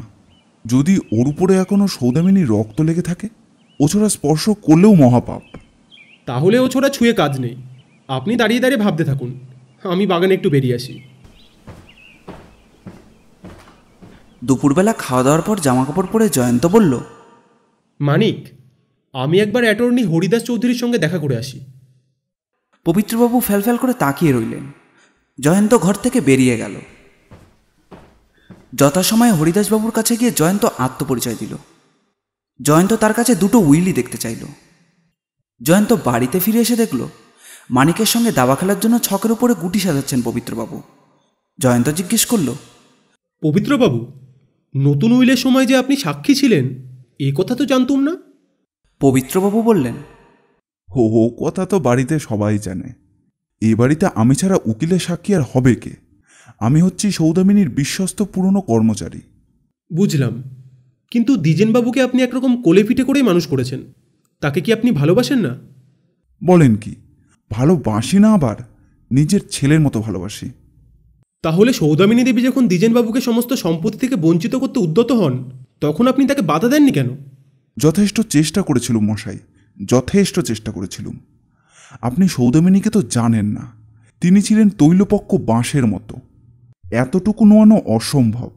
যদি ওর উপরে এখনো সৌদামিনী রক্ত লেগে থাকে, ও ছোড়া স্পর্শ করলেও মহাপাপ। তাহলে ও ছোড়া ছুঁয়ে কাজ নেই। আপনি দাঁড়িয়ে দাঁড়িয়ে ভাবতে থাকুন, আমি বাগানে একটু বেরিয়ে আসি। দুপুরবেলা খাওয়া দাওয়ার পর জামাকাপড় পরে জয়ন্ত বলল, মানিক, আমি একবার অ্যাটর্নি হরিদাস চৌধুরীর সঙ্গে দেখা করে আসি। পবিত্রবাবু ফ্যালফ্যাল করে তাকিয়ে রইলেন। জয়ন্ত ঘর থেকে বেরিয়ে গেল। যথাসময়ে হরিদাসবাবুর কাছে গিয়ে জয়ন্ত আত্মপরিচয় দিল। জয়ন্ত তার কাছে দুটো উইলি দেখতে চাইল। জয়ন্ত বাড়িতে ফিরে এসে দেখল মানিকের সঙ্গে দাবা খেলার জন্য ছকের উপরে গুটি সাজাচ্ছেন পবিত্রবাবু। জয়ন্ত জিজ্ঞেস করল, পবিত্রবাবু, নতুন উইলের সময় যে আপনি সাক্ষী ছিলেন এ কথা তো জানতুম না। পবিত্রবাবু বললেন, হো হো, কথা তো বাড়িতে সবাই জানে। এ বাড়িতে আমি ছাড়া উকিলের সাক্ষী আর হবে কে? আমি হচ্ছি সৌদামিনীর বিশ্বস্ত পুরনো কর্মচারী। বুঝলাম, কিন্তু দ্বিজেনবাবুকে আপনি একরকম কোলে পিঠে করেই মানুষ করেছেন। তাকে কি আপনি ভালোবাসেন না? বলেন কি, ভালোবাসি না, আবার নিজের ছেলের মতো ভালোবাসি। তাহলে সৌদামিনী দেবী যখন দ্বিজেনবাবুকে সমস্ত সম্পত্তি থেকে বঞ্চিত করতে উদ্যত হন, তখন আপনি তাকে বাধা দেননি কেন? যথেষ্ট চেষ্টা করেছিলুম মশাই, যথেষ্ট চেষ্টা করেছিলুম। আপনি সৌদামিনীকে তো জানেন না, তিনি ছিলেন তৈলপক্ষ বাঁশের মতো। এতটুকু নোয়ানো অসম্ভব।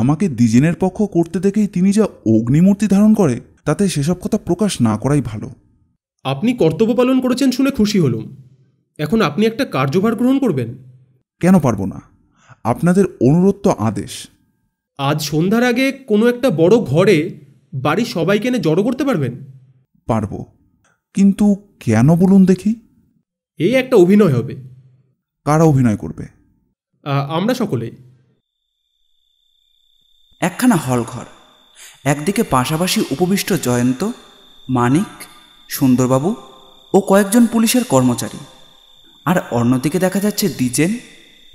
আমাকে দ্বিজেনের পক্ষ করতে দেখেই তিনি যা অগ্নিমূর্তি ধারণ করে, তাতে সেসব কথা প্রকাশ না করাই ভালো। আপনি কর্তব্য পালন করেছেন শুনে খুশি হলুম। এখন আপনি একটা কার্যভার গ্রহণ করবেন। কেন পারব না? আপনাদের অনুরোধ তো আদেশ। আজ সন্ধ্যার আগে কোনো একটা বড় ঘরে বাড়ির সবাইকে এনে জড়ো করতে পারবেন? পারব, কিন্তু কেন বলুন দেখি। এই একটা অভিনয় হবে। কারা অভিনয় করবে? আমরা সকলেই। একখানা হলঘর। একদিকে পাশাপাশি উপবিষ্ট জয়ন্ত, মানিক, সুন্দরবাবু ও কয়েকজন পুলিশের কর্মচারী, আর অন্যদিকে দেখা যাচ্ছে দ্বিজেন,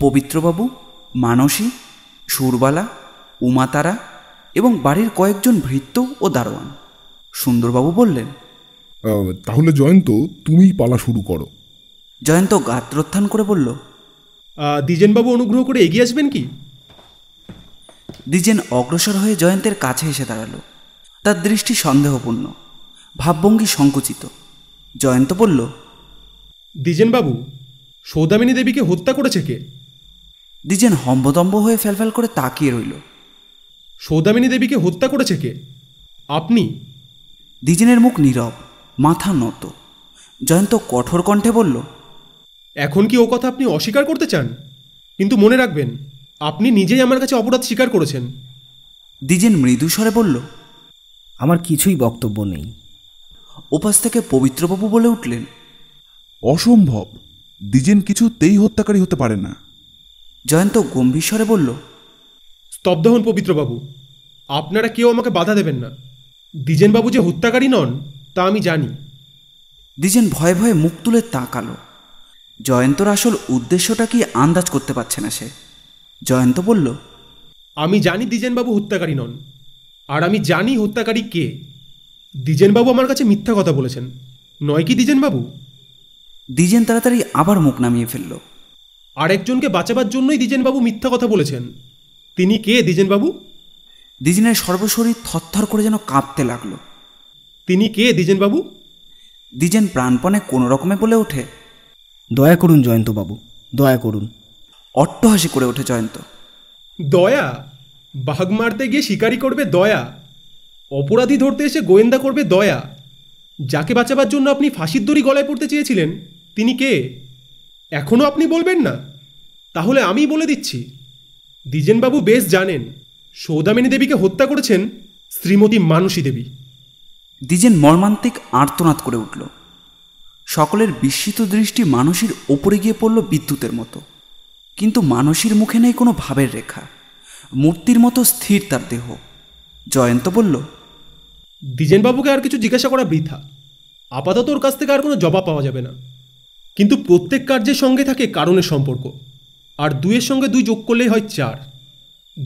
পবিত্রবাবু, মানসী, সুরবালা, উমাতারা এবং বাড়ির কয়েকজন ভৃত্য ও দারোয়ান। সুন্দরবাবু বললেন, তাহলে জয়ন্ত, তুমিই পালা শুরু করো। জয়ন্ত গাত্রোত্থান করে বলল, দ্বিজেনবাবু অনুগ্রহ করে এগিয়ে আসবেন কি? দ্বিজেন অগ্রসর হয়ে জয়ন্তের কাছে এসে দাঁড়ালো। তার দৃষ্টি সন্দেহপূর্ণ, ভাবভঙ্গি সংকুচিত। জয়ন্ত বলল, দ্বিজেনবাবু, সৌদামিনী দেবীকে হত্যা করেছে কে? দ্বিজেন হম্বদম্ব হয়ে ফ্যালফ্যাল করে তাকিয়ে রইল। সৌদামিনী দেবীকে হত্যা করেছে কে? আপনি? দ্বিজেনের মুখ নীরব, মাথা নত। জয়ন্ত কঠোর কণ্ঠে বলল, এখন কি ও কথা আপনি অস্বীকার করতে চান? কিন্তু মনে রাখবেন, আপনি নিজেই আমার কাছে অপরাধ স্বীকার করেছেন। দ্বিজেন মৃদু স্বরে বলল, আমার কিছুই বক্তব্য নেই। ওপাশ থেকে পবিত্রবাবু বলে উঠলেন, অসম্ভব, দ্বিজেন কিছুতেই হত্যাকারী হতে পারে না। জয়ন্ত গম্ভীর স্বরে বলল, স্তব্ধ হন পবিত্রবাবু, আপনারা কেউ আমাকে বাধা দেবেন না। দ্বিজেনবাবু যে হত্যাকারী নন তা আমি জানি। দ্বিজেন ভয়ে ভয়ে মুখ তুলে তাকালো। জয়ন্তর আসল উদ্দেশ্যটা কি আন্দাজ করতে পারছে না সে। জয়ন্ত বলল, আমি জানি দ্বিজেনবাবু হত্যাকারী নন, और आमी जानी हत्याकारी के। দ্বিজেন বাবু আমার কাছে মিথ্যা কথা বলেছেন, নয় কি দ্বিজেন বাবু? দ্বিজেন তাড়াতাড়ি আবার মুখ নামিয়ে ফেলল। আরেকজনকে বাঁচাবার জন্যই দ্বিজেন বাবু মিথ্যা কথা বলেছেন। তিনি কে দ্বিজেন বাবু? দ্বিজেনের সর্বশরীর থরথর করে যেন কাঁপতে লাগলো। তিনি কে দ্বিজেন বাবু? দ্বিজেন প্রাণপণে কোনো রকমে বলে ওঠে, দয়া করুন জয়ন্ত বাবু, দয়া করুন। অট্টহাসি করে ওঠে জয়ন্ত। দয়া? বাঘ মারতে গিয়ে শিকারি করবে দয়া, অপরাধী ধরতে এসে গোয়েন্দা করবে দয়া, যাকে বাঁচাবার জন্য আপনি ফাঁসির দড়ি গলায় পড়তে চেয়েছিলেন তিনি কে? এখনও আপনি বলবেন না? তাহলে আমি বলে দিচ্ছি। দ্বিজেনবাবু বেশ জানেন সৌদামিনী দেবীকে হত্যা করেছেন শ্রীমতী মানসী দেবী। দ্বিজেন মর্মান্তিক আর্তনাদ করে উঠল। সকলের বিস্মিত দৃষ্টি মানসীর ওপরে গিয়ে পড়ল বিদ্যুতের মতো, কিন্তু মানসীর মুখে নেই কোনো ভাবের রেখা, মূর্তির মতো স্থির তার দেহ। জয়ন্ত বলল, দ্বিজেনবাবুকে আর কিছু জিজ্ঞাসা করা বৃথা, আপাতত ওর কাছ থেকে আর কোনো জবাব পাওয়া যাবে না। কিন্তু প্রত্যেক কার্যের সঙ্গে থাকে কারণের সম্পর্ক, আর দুইয়ের সঙ্গে দুই যোগ করলেই হয় চার।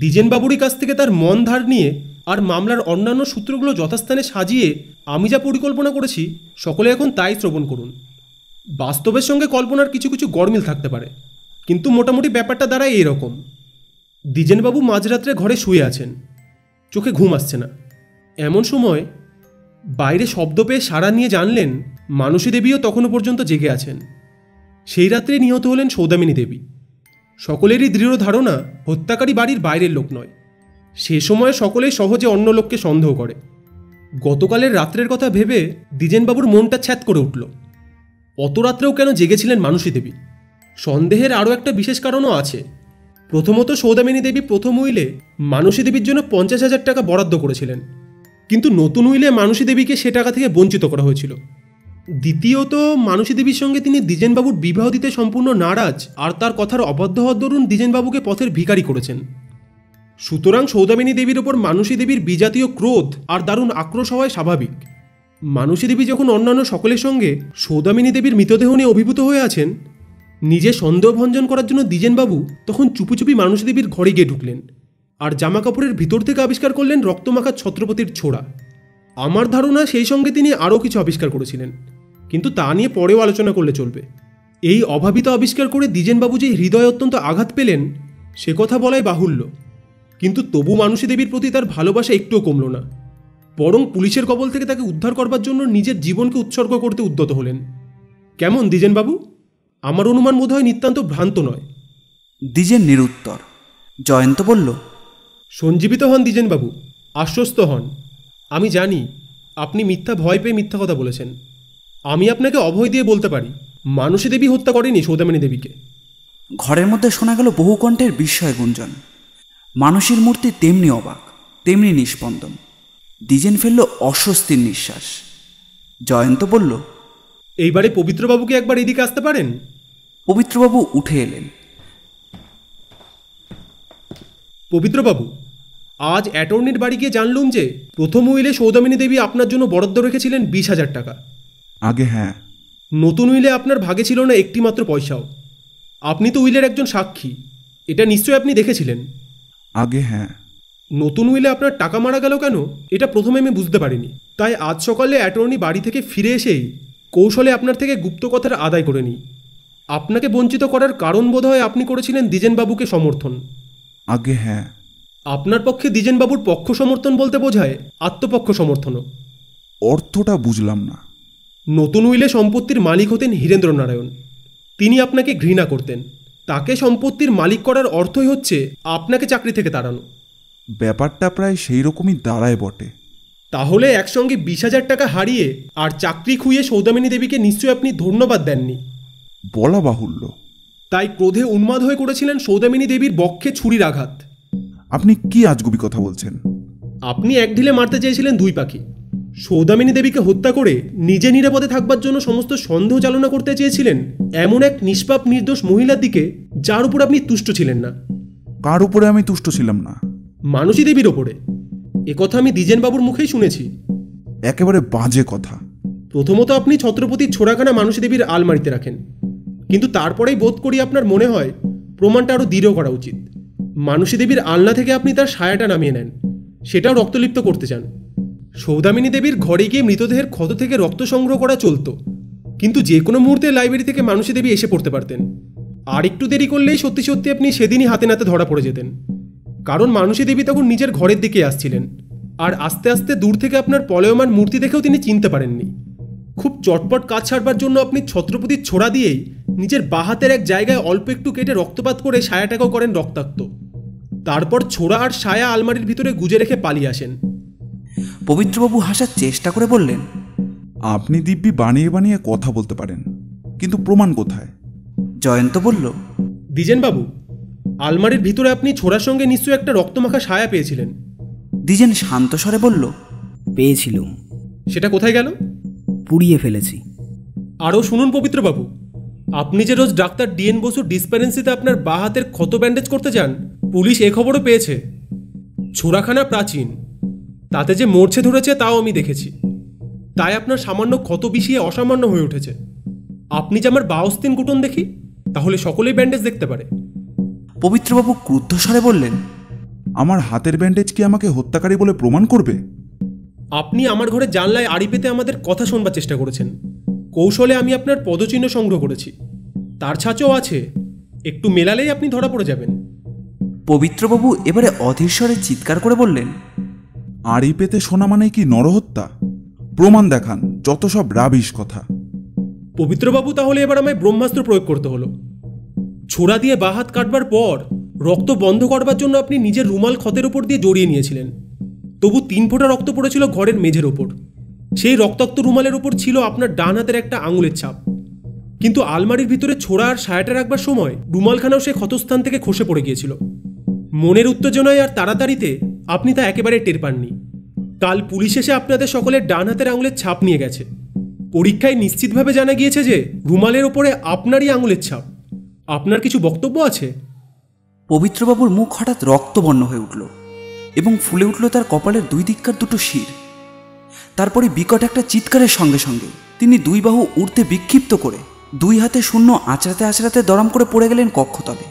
দ্বিজেনবাবুরই কাছ থেকে তার মন ধার নিয়ে আর মামলার অন্যান্য সূত্রগুলো যথাস্থানে সাজিয়ে আমি যা পরিকল্পনা করেছি সকলে এখন তাই শ্রবণ করুন। বাস্তবের সঙ্গে কল্পনার কিছু কিছু গরমিল থাকতে পারে, কিন্তু মোটামুটি ব্যাপারটা দাঁড়ায় এইরকম। দ্বিজেনবাবু মাঝরাত্রে ঘরে শুয়ে আছেন, চোখে ঘুম আসছে না। এমন সময় বাইরে শব্দ পেয়ে সাড়া নিয়ে জানলেন মানসী দেবীও তখনও পর্যন্ত জেগে আছেন। সেই রাত্রে নিহত হলেন সৌদামিনী দেবী। সকলেরই দৃঢ় ধারণা হত্যাকারী বাড়ির বাইরের লোক নয়। সে সময় সকলেই সহজে অন্য লোককে সন্দেহ করে। গতকালের রাত্রের কথা ভেবে দ্বিজেনবাবুর মনটা ছ্যাঁত করে উঠল। অত রাত্রেও কেন জেগেছিলেন মানসী দেবী? সন্দেহের আরও একটা বিশেষ কারণও আছে। প্রথমত, সৌদামিনী দেবী প্রথম উইলে মানসী দেবীর জন্য 50,000 টাকা বরাদ্দ করেছিলেন, কিন্তু নতুন উইলে মানসী দেবীকে সে টাকা থেকে বঞ্চিত করা হয়েছিল। দ্বিতীয়ত, মানসী দেবীর সঙ্গে তিনি দ্বিজেনবাবুর বিবাহ দিতে সম্পূর্ণ নারাজ, আর তার কথার অবাধ্য হওয়ার দরুন দ্বিজেনবাবুকে পথের ভিখারি করেছেন। সুতরাং সৌদামিনী দেবীর ওপর মানসী দেবীর বিজাতীয় ক্রোধ আর দারুণ আক্রোশ হওয়ায় স্বাভাবিক। মানসী দেবী যখন অন্যান্য সকলের সঙ্গে সৌদামিনী দেবীর মৃতদেহ নিয়ে অভিভূত হয়ে আছেন, নিজে সন্দেহভঞ্জন করার জন্য দ্বিজেনবাবু তখন চুপি চুপি মানসী দেবীর ঘরে গিয়ে ঢুকলেন আর জামা কাপড়ের ভিতর থেকে আবিষ্কার করলেন রক্তমাখা ছত্রপতির ছোড়া। আমার ধারণা সেই সঙ্গে তিনি আরও কিছু আবিষ্কার করেছিলেন, কিন্তু তা নিয়ে পরেও আলোচনা করলে চলবে। এই অভাবিত আবিষ্কার করে দ্বিজেনবাবু যে হৃদয়ে অত্যন্ত আঘাত পেলেন সে কথা বলাই বাহুল্য, কিন্তু তবু মানসী দেবীর প্রতি তার ভালোবাসা একটুও কমল না, বরং পুলিশের কবল থেকে তাকে উদ্ধার করবার জন্য নিজের জীবনকে উৎসর্গ করতে উদ্যত হলেন। কেমন দ্বিজেনবাবু? আমার অনুমান বোধ হয় নিতান্ত ভ্রান্ত নয়। দ্বিজেন নিরুত্তর। জয়ন্ত বলল, সঞ্জীবিত হন দ্বিজেনবাবু, আশ্বস্ত হন। আমি জানি আপনি মিথ্যা ভয় পেয়ে মিথ্যা কথা বলেছেন। আমি আপনাকে অভয় দিয়ে বলতে পারি, মানসী দেবী হত্যা করেনি সৌদামিনী দেবীকে। ঘরের মধ্যে শোনা গেল বহু কণ্ঠের বিস্ময় গুঞ্জন। মানসীর মূর্তি তেমনি অবাক, তেমনি নিস্পন্দন। দ্বিজেন ফেলল অস্বস্তির নিঃশ্বাস। জয়ন্ত বলল, এইবারে পবিত্রবাবুকে একবার এদিকে আসতে পারেন। পবিত্রবাবু উঠে এলেন। পবিত্রবাবু, আজ অ্যাটর্নির বাড়ি গিয়ে জানলুম যে প্রথম উইলে সৌদামিনী দেবী আপনার জন্য বরাদ্দ রেখেছিলেন 20,000 টাকা। আগে হ্যাঁ, নতুন উইলে আপনার ভাগে ছিল না একটি মাত্র পয়সাও। আপনি তো উইলের একজন সাক্ষী, এটা নিশ্চয়ই আপনি দেখেছিলেন। আগে হ্যাঁ। নতুন উইলে আপনার টাকা মারা গেল কেন এটা প্রথমে আমি বুঝতে পারিনি, তাই আজ সকালে অ্যাটর্নি বাড়ি থেকে ফিরে এসেই কৌশলে আপনার থেকে গুপ্ত কথার আদায় করে নিই। আপনাকে বঞ্চিত করার কারণ বোধ হয় আপনি করেছিলেন দ্বিজেনবাবুকে সমর্থন। আগে হ্যাঁ। আপনার পক্ষে দ্বিজেনবাবুর পক্ষ সমর্থন বলতে বোঝায় আত্মপক্ষ সমর্থনও। অর্থটা বুঝলাম না। নতুন উইলে সম্পত্তির মালিক হতেন হীরেন্দ্রনারায়ণ। তিনি আপনাকে ঘৃণা করতেন, তাকে সম্পত্তির মালিক করার অর্থই হচ্ছে আপনাকে চাকরি থেকে তাড়ানো। ব্যাপারটা প্রায় সেই রকমই দাঁড়ায় বটে। তাহলে একসঙ্গে 20,000 টাকা হারিয়ে আর চাকরি খুইয়ে সৌদামিনী দেবীকে নিশ্চয়ই আপনি ধন্যবাদ দেননি। বলা বাহুল্য। তাই ক্রোধে উন্মাদ হয়ে করেছিলেন সৌদামিনী দেবীর বক্ষে ছুরির আঘাত। আপনি কি আজগুবি কথা বলছেন? আপনি এক ঢিলে মারতে চেয়েছিলেন দুই পাখি। সৌদামিনী দেবীকে হত্যা করে নিজে নিরাপদে থাকবার জন্য সমস্ত সন্দেহ চালনা করতে চেয়েছিলেন এমন এক নিষ্পাপ নির্দোষ মহিলার দিকে যার উপর আপনি তুষ্ট ছিলেন না। কার উপরে আমি তুষ্ট ছিলাম না? মানসী দেবীর ওপরে। একথা আমি দ্বিজেনবাবুর মুখেই শুনেছি। একেবারে বাজে কথা। প্রথমত, আপনি ছত্রপতির ছোড়াখানা মানসী দেবীর আলমারিতে রাখেন, কিন্তু তারপরেই বোধ করি আপনার মনে হয় প্রমাণটা আরও দৃঢ় করা উচিত। মানসী দেবীর আলনা থেকে আপনি তার সায়াটা নামিয়ে নেন, সেটাও রক্তলিপ্ত করতে চান। সৌদামিনী দেবীর ঘরে গিয়ে মৃতদেহের ক্ষত থেকে রক্ত সংগ্রহ করা চলত, কিন্তু যে কোনো মুহূর্তে লাইব্রেরি থেকে মানসী দেবী এসে পড়তে পারতেন। আর একটু দেরি করলেই সত্যি সত্যি আপনি সেদিনই হাতে নাতে ধরা পড়ে যেতেন, কারণ মানসী দেবী তখন নিজের ঘরের দিকে আসছিলেন। আর আস্তে আস্তে দূর থেকে আপনার পলায়মান মূর্তি দেখেও তিনি চিনতে পারেননি। খুব চটপট কাজ ছাড়বার জন্য আপনি ছত্রপতির ছোড়া দিয়েই নিজের বাহাতের এক জায়গায় অল্প একটু কেটে রক্তপাত করে সায়াটাকেও করেন রক্তাক্ত। তারপর ছোড়া আর সায়া আলমারির ভিতরে গুজে রেখে পালিয়ে আসেন। পবিত্রবাবু হাসার চেষ্টা করে বললেন, আপনি দিব্যি বানিয়ে বানিয়ে কথা বলতে পারেন, কিন্তু প্রমাণ কোথায়? জয়ন্ত বলল, দ্বিজেনবাবু, আলমারির ভিতরে আপনি ছোড়ার সঙ্গে নিশ্চয়ই একটা রক্তমাখা সায়া পেয়েছিলেন। দ্বিজেন শান্ত স্বরে বলল, পেয়েছিলুম। সেটা কোথায় গেল? পুড়িয়ে ফেলেছি। আরও শুনুন পবিত্রবাবু, আপনি যে রোজ ডাক্তার ডিএন বসু ডিসপেন্সারিতে আপনার বাঁ হাতের ক্ষত ব্যান্ডেজ করতে যান, পুলিশ এ খবরও পেয়েছে। ছোড়াখানা প্রাচীন, তাতে যে মরছে ধরেছে তাও আমি দেখেছি, তাই আপনার সামান্য ক্ষত বিষিয়ে অসামান্য হয়ে উঠেছে। আপনি যে আমার বাউস্তিন কুটন দেখি, তাহলে সকলেই ব্যান্ডেজ দেখতে পারে। পবিত্রবাবু ক্রুদ্ধ স্বরে বললেন, আমার হাতের ব্যান্ডেজ কি আমাকে হত্যাকারী বলে প্রমাণ করবে? আপনি আমার ঘরে জানলায় আড়ি পেতে আমাদের কথা শোনবার চেষ্টা করেছেন। কৌশলে আমি আপনার পদচিহ্ন সংগ্রহ করেছি, তার ছাঁচও আছে, একটু মেলালেই আপনি ধরা পড়ে যাবেন। পবিত্রবাবু এবারে অধীর স্বরে চিৎকার করে বললেন, আড়ি পেতে শোনা মানে কি নরহত্যা? প্রমাণ দেখান, যত সব রাবিশ কথা। পবিত্রবাবু, তাহলে এবার আমায় ব্রহ্মাস্ত্র প্রয়োগ করতে হলো। ছোড়া দিয়ে বাঁ হাত কাটবার পর রক্ত বন্ধ করবার জন্য আপনি নিজের রুমাল ক্ষতের ওপর দিয়ে জড়িয়ে নিয়েছিলেন, তবু 3 ফোঁটা রক্ত পড়েছিল ঘরের মেঝের ওপর। সেই রক্তাক্ত রুমালের ওপর ছিল আপনার ডান হাতের একটা আঙুলের ছাপ, কিন্তু আলমারির ভিতরে ছোড়া আর সায়াটা রাখবার সময় রুমালখানাও সে ক্ষতস্থান থেকে খসে পড়ে গিয়েছিল। মনের উত্তেজনায় আর তাড়াতাড়িতে আপনি তা একেবারে টের পাননি। কাল পুলিশ এসে আপনাদের সকলের ডান হাতের আঙুলের ছাপ নিয়ে গেছে। পরীক্ষায় নিশ্চিতভাবে জানা গিয়েছে যে রুমালের ওপরে আপনারই আঙুলের ছাপ। আপনার কিছু বক্তব্য আছে? পবিত্রবাবুর মুখ হঠাৎ রক্তবর্ণ হয়ে উঠল এবং ফুলে উঠল তার কপালের 2 দিককার দুটো শির। তারপরে বিকট একটা চিৎকারের সঙ্গে সঙ্গে তিনি 2 বাহু উড়তে বিক্ষিপ্ত করে 2 হাতে শূন্য আঁচড়াতে আঁচড়াতে দড়াম করে পড়ে গেলেন কক্ষতলে।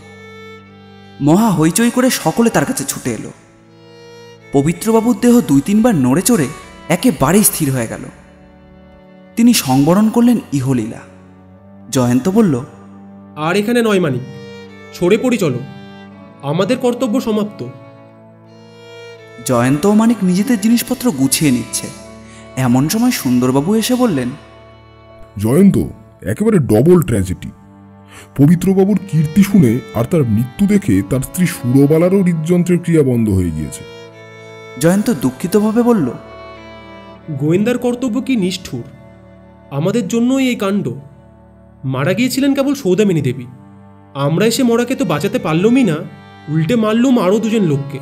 মহা হইচই করে সকলে তার কাছে ছুটে এলো। পবিত্রবাবুর দেহ 2-3 বার নড়ে চড়ে একেবারেই স্থির হয়ে গেল। তিনি সংবরণ করলেন ইহলীলা। জয়ন্ত বলল, আর এখানে নয় মানিক, সরে পড়ি চলো, আমাদের কর্তব্য সমাপ্ত। জয়ন্ত ও মানিক নিজেদের জিনিসপত্র গুছিয়ে নিচ্ছে, এমন সময় সুন্দরবাবু এসে বললেন, জয়ন্ত, একেবারে ডবল ট্র্যাজেডি। পবিত্রবাবুর কীর্তি শুনে আর তার মৃত্যু দেখে তার স্ত্রী সুরবালারও হৃদযন্ত্রের ক্রিয়া বন্ধ হয়ে গিয়েছে। জয়ন্ত দুঃখিতভাবে বলল, গোয়েন্দার কর্তব্য কি নিষ্ঠুর! আমাদের জন্যই এই কাণ্ড। মারা গিয়েছিলেন কেবল সৌদামিনী দেবী, আমরা এসে মরাকে তো বাঁচাতে পারলুমই না, উল্টে মারলুম আরও 2 জন লোককে।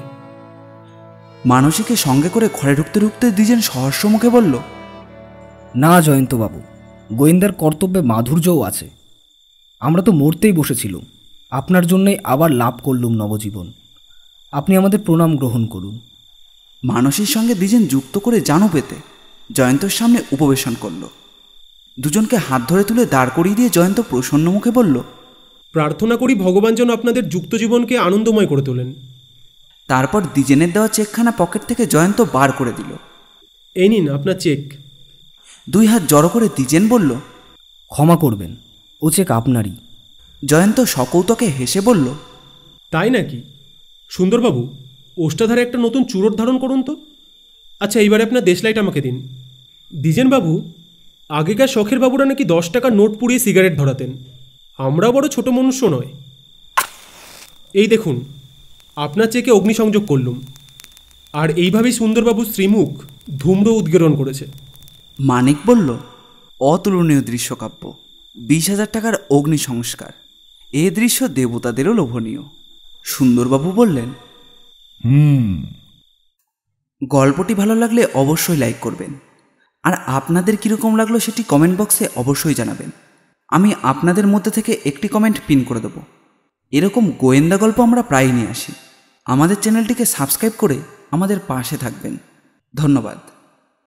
মানসীকে সঙ্গে করে ঘরে ঢুকতে ঢুকতে দ্বিজেন সহস্র মুখে বলল, না জয়ন্তবাবু, গোয়েন্দার কর্তব্যে মাধুর্যও আছে। আমরা তো মরতেই বসেছিলুম, আপনার জন্যই আবার লাভ করলুম নবজীবন। আপনি আমাদের প্রণাম গ্রহণ করুন। মানসীর সঙ্গে দ্বিজেন যুক্ত করে জানো পেতে জয়ন্তর সামনে উপবেশন করল। দুজনকে হাত ধরে তুলে দাঁড় করিয়ে দিয়ে জয়ন্ত প্রসন্ন মুখে বলল, প্রার্থনা করি ভগবান যেন আপনাদের যুক্ত জীবনকে আনন্দময় করে তোলেন। তারপর দ্বিজেনের দেওয়া চেকখানা পকেট থেকে জয়ন্ত বার করে দিল। এই নিন আপনার চেক। 2 হাত জড়ো করে দ্বিজেন বলল, ক্ষমা করবেন, ও চেক আপনারই। জয়ন্ত সকৌতকে হেসে বলল, তাই নাকি? সুন্দরবাবু, ওষ্ঠাধারে একটা নতুন চূড়োর ধারণ করুন তো। আচ্ছা, এইবারে আপনার দেশলাইট আমাকে দিন। দ্বিজেনবাবু, আগেকার শখের বাবুরা নাকি 10 টাকার নোট পুড়িয়ে সিগারেট ধরাতেন। আমরা বড় ছোট মনুষ্য নয়। এই দেখুন, আপনার চেকে অগ্নিসংযোগ করলুম। আর এইভাবেই সুন্দরবাবুর শ্রীমুখ ধূম্র উদ্গীরণ করেছে। মানিক বলল, অতুলনীয় দৃশ্যকাব্য, 20,000 টাকার অগ্নি সংস্কার, এ দৃশ্য দেবতাদেরও লোভনীয়। সুন্দরবাবু বললেন, গল্পটি ভালো লাগলে অবশ্যই লাইক করবেন, আর আপনাদের কীরকম লাগলো সেটি কমেন্ট বক্সে অবশ্যই জানাবেন। আমি আপনাদের মধ্যে থেকে একটি কমেন্ট পিন করে দেবো। এরকম গোয়েন্দা গল্প আমরা প্রায়ই নিয়ে আসি। আমাদের চ্যানেলটিকে সাবস্ক্রাইব করে আমাদের পাশে থাকবেন। ধন্যবাদ।